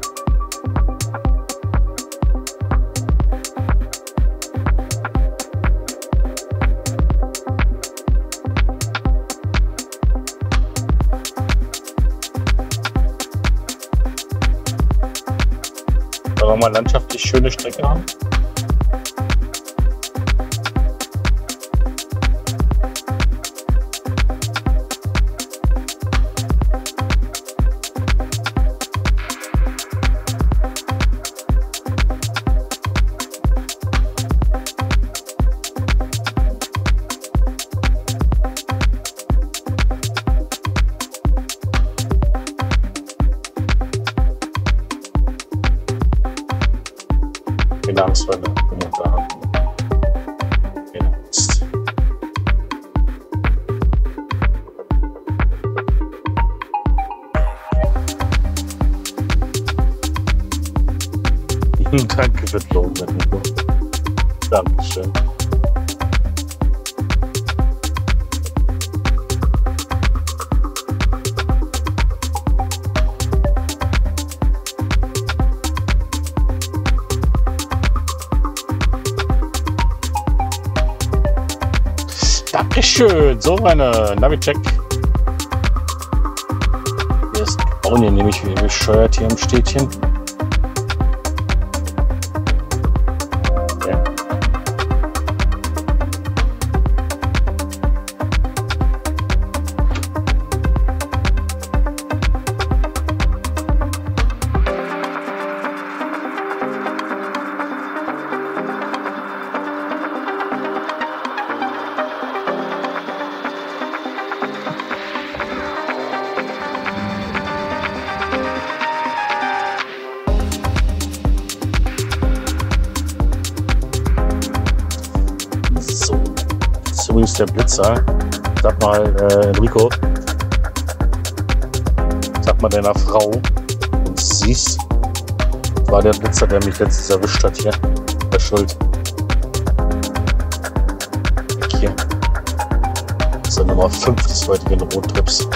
Wollen wir mal landschaftlich schöne Strecke haben? So, meine Navi-Check. Hier ist Braun, hier nehme ich wie bescheuert hier im Städtchen. Okay. Der Blitzer, sag mal Enrico, sag mal deiner Frau, und siehst, war der Blitzer, der mich letztes erwischt hat hier, der Schuld. Hier, das ist Nummer 5 des heutigen Roadtrips.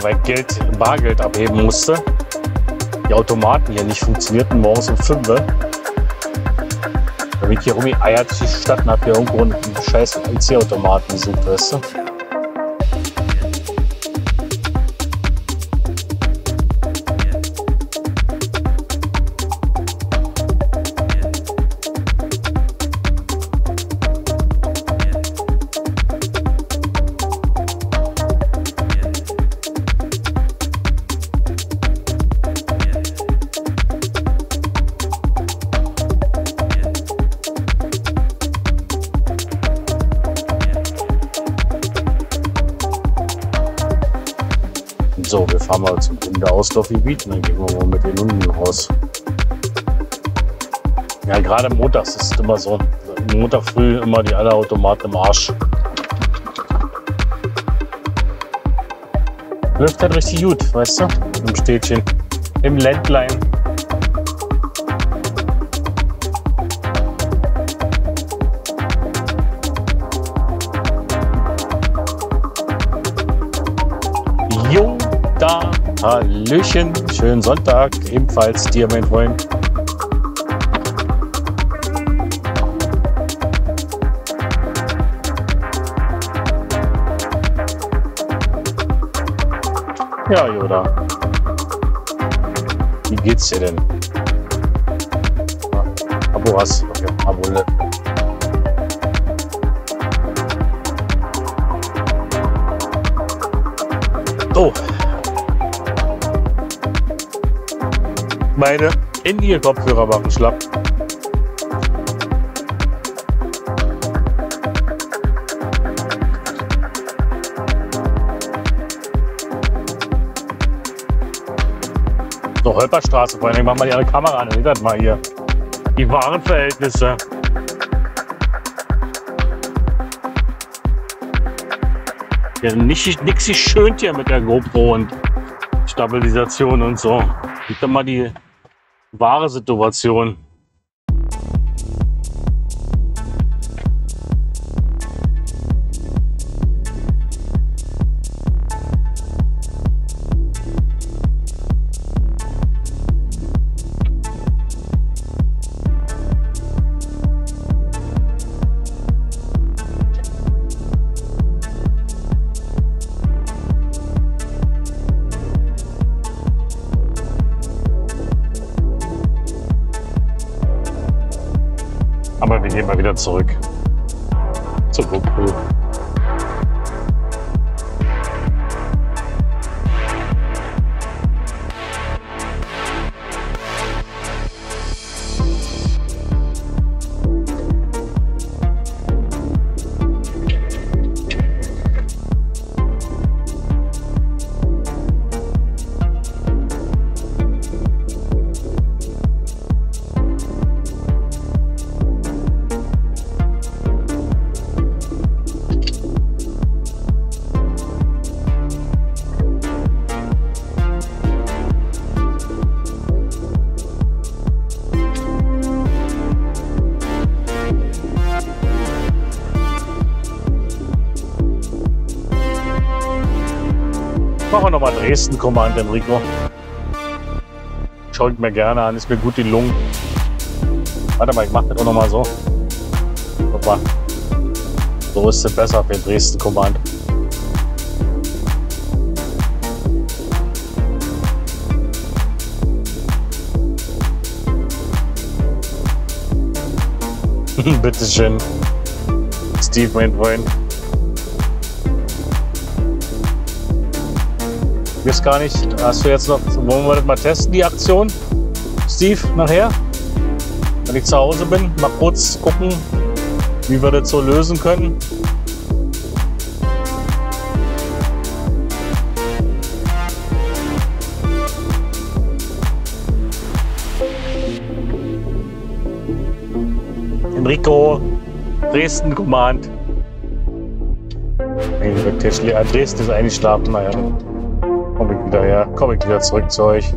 Ja, weil Bargeld abheben musste. Die Automaten hier nicht funktionierten, morgens um 5 Uhr. Damit hier rumgeeiert durch die Stadt und hab hier irgendwo einen scheiß IC-Automaten gesucht, weißt du? Mal zum Hundeauslaufgebiet und dann gehen wir mal mit den Hunden raus. Ja, gerade montags ist es immer so. Montag früh immer die alle Automaten im Arsch. Läuft halt richtig gut, weißt du? Im Städtchen. Im Ländlein. Hallöchen, schönen Sonntag, ebenfalls dir, mein Freund. Ja, Joda. Wie geht's dir denn? Abo hast du, okay, Abo ne. So. Meine In-Ear-Kopfhörer machen schlapp. So, Holperstraße, vor allem, mach mal die andere Kamera an, erinnert mal hier. Die wahren Verhältnisse. Ja, nix ist schön hier mit der GoPro und Stabilisation und so. Gib doch mal die wahre Situation. Aber wir gehen mal wieder zurück zur GoPro. Dresden-Kommand, Enrico. Schaut mir gerne an, ist mir gut gelungen. Warte mal, ich mach das auch nochmal so. Guck mal. So ist es besser für den Dresden-Kommand. Bitteschön. Steve, mein Freund. Jetzt gar nicht. Hast du jetzt noch, wollen wir das mal testen, die Aktion? Steve, nachher, wenn ich zu Hause bin, mal kurz gucken, wie wir das so lösen können. Enrico, Dresden Command. Dresden ist eingeschlafen, naja. Komme ich wieder zurück zu euch.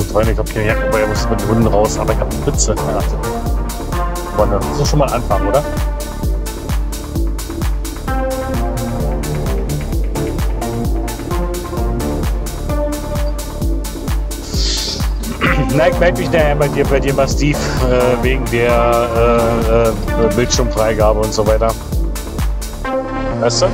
Freunde, ich habe keine Jacke, weil ich muss mit den Hunden raus, aber ich habe eine Mütze. Das ist schon mal ein Anfang, oder? Na, ich melde mich nachher bei dir mal, Steve, wegen der Bildschirmfreigabe und so weiter. Weißt du?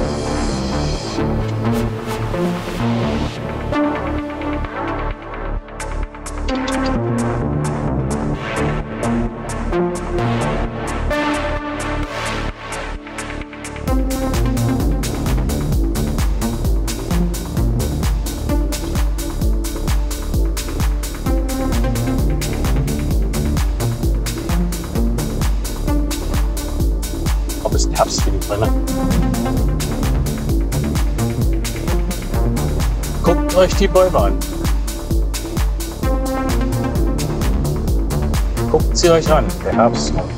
Die Bäume an. Guckt sie euch an, der Herbst kommt.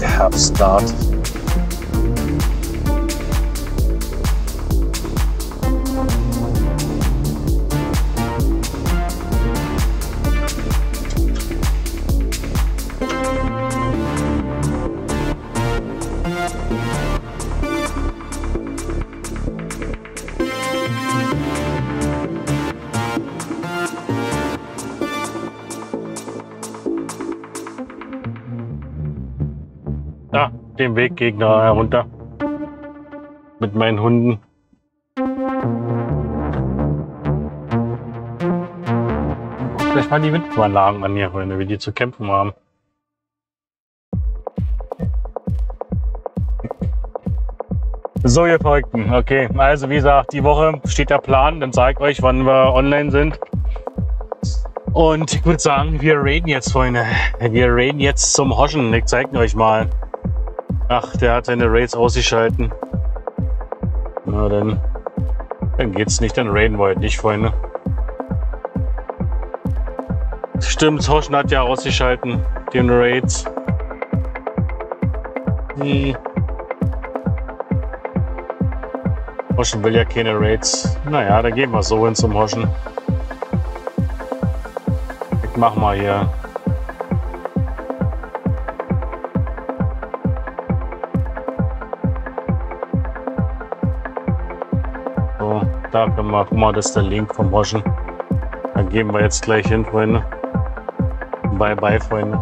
Der Herbst naht. Den Weggegner herunter mit meinen Hunden. Vielleicht mal die Windmalanlagen an hier, Freunde, wie die zu kämpfen haben. So, ihr Verrückten. Okay, also wie gesagt, die Woche steht der Plan. Dann zeige ich euch, wann wir online sind. Und ich würde sagen, wir raiden jetzt, Freunde. Wir raiden jetzt zum Hoschen. Ich zeige euch mal. Ach, der hat seine Raids ausgeschalten. Na dann geht's nicht, dann raiden wir halt nicht, Freunde. Stimmt, Hoschen hat ja ausgeschalten, den Raids. Hoschen will ja keine Raids. Naja, dann gehen wir so hin zum Hoschen. Ich mach mal hier. Guck mal, das ist der Link vom Hoschen. Dann gehen wir jetzt gleich hin, Freunde. Bye, bye, Freunde.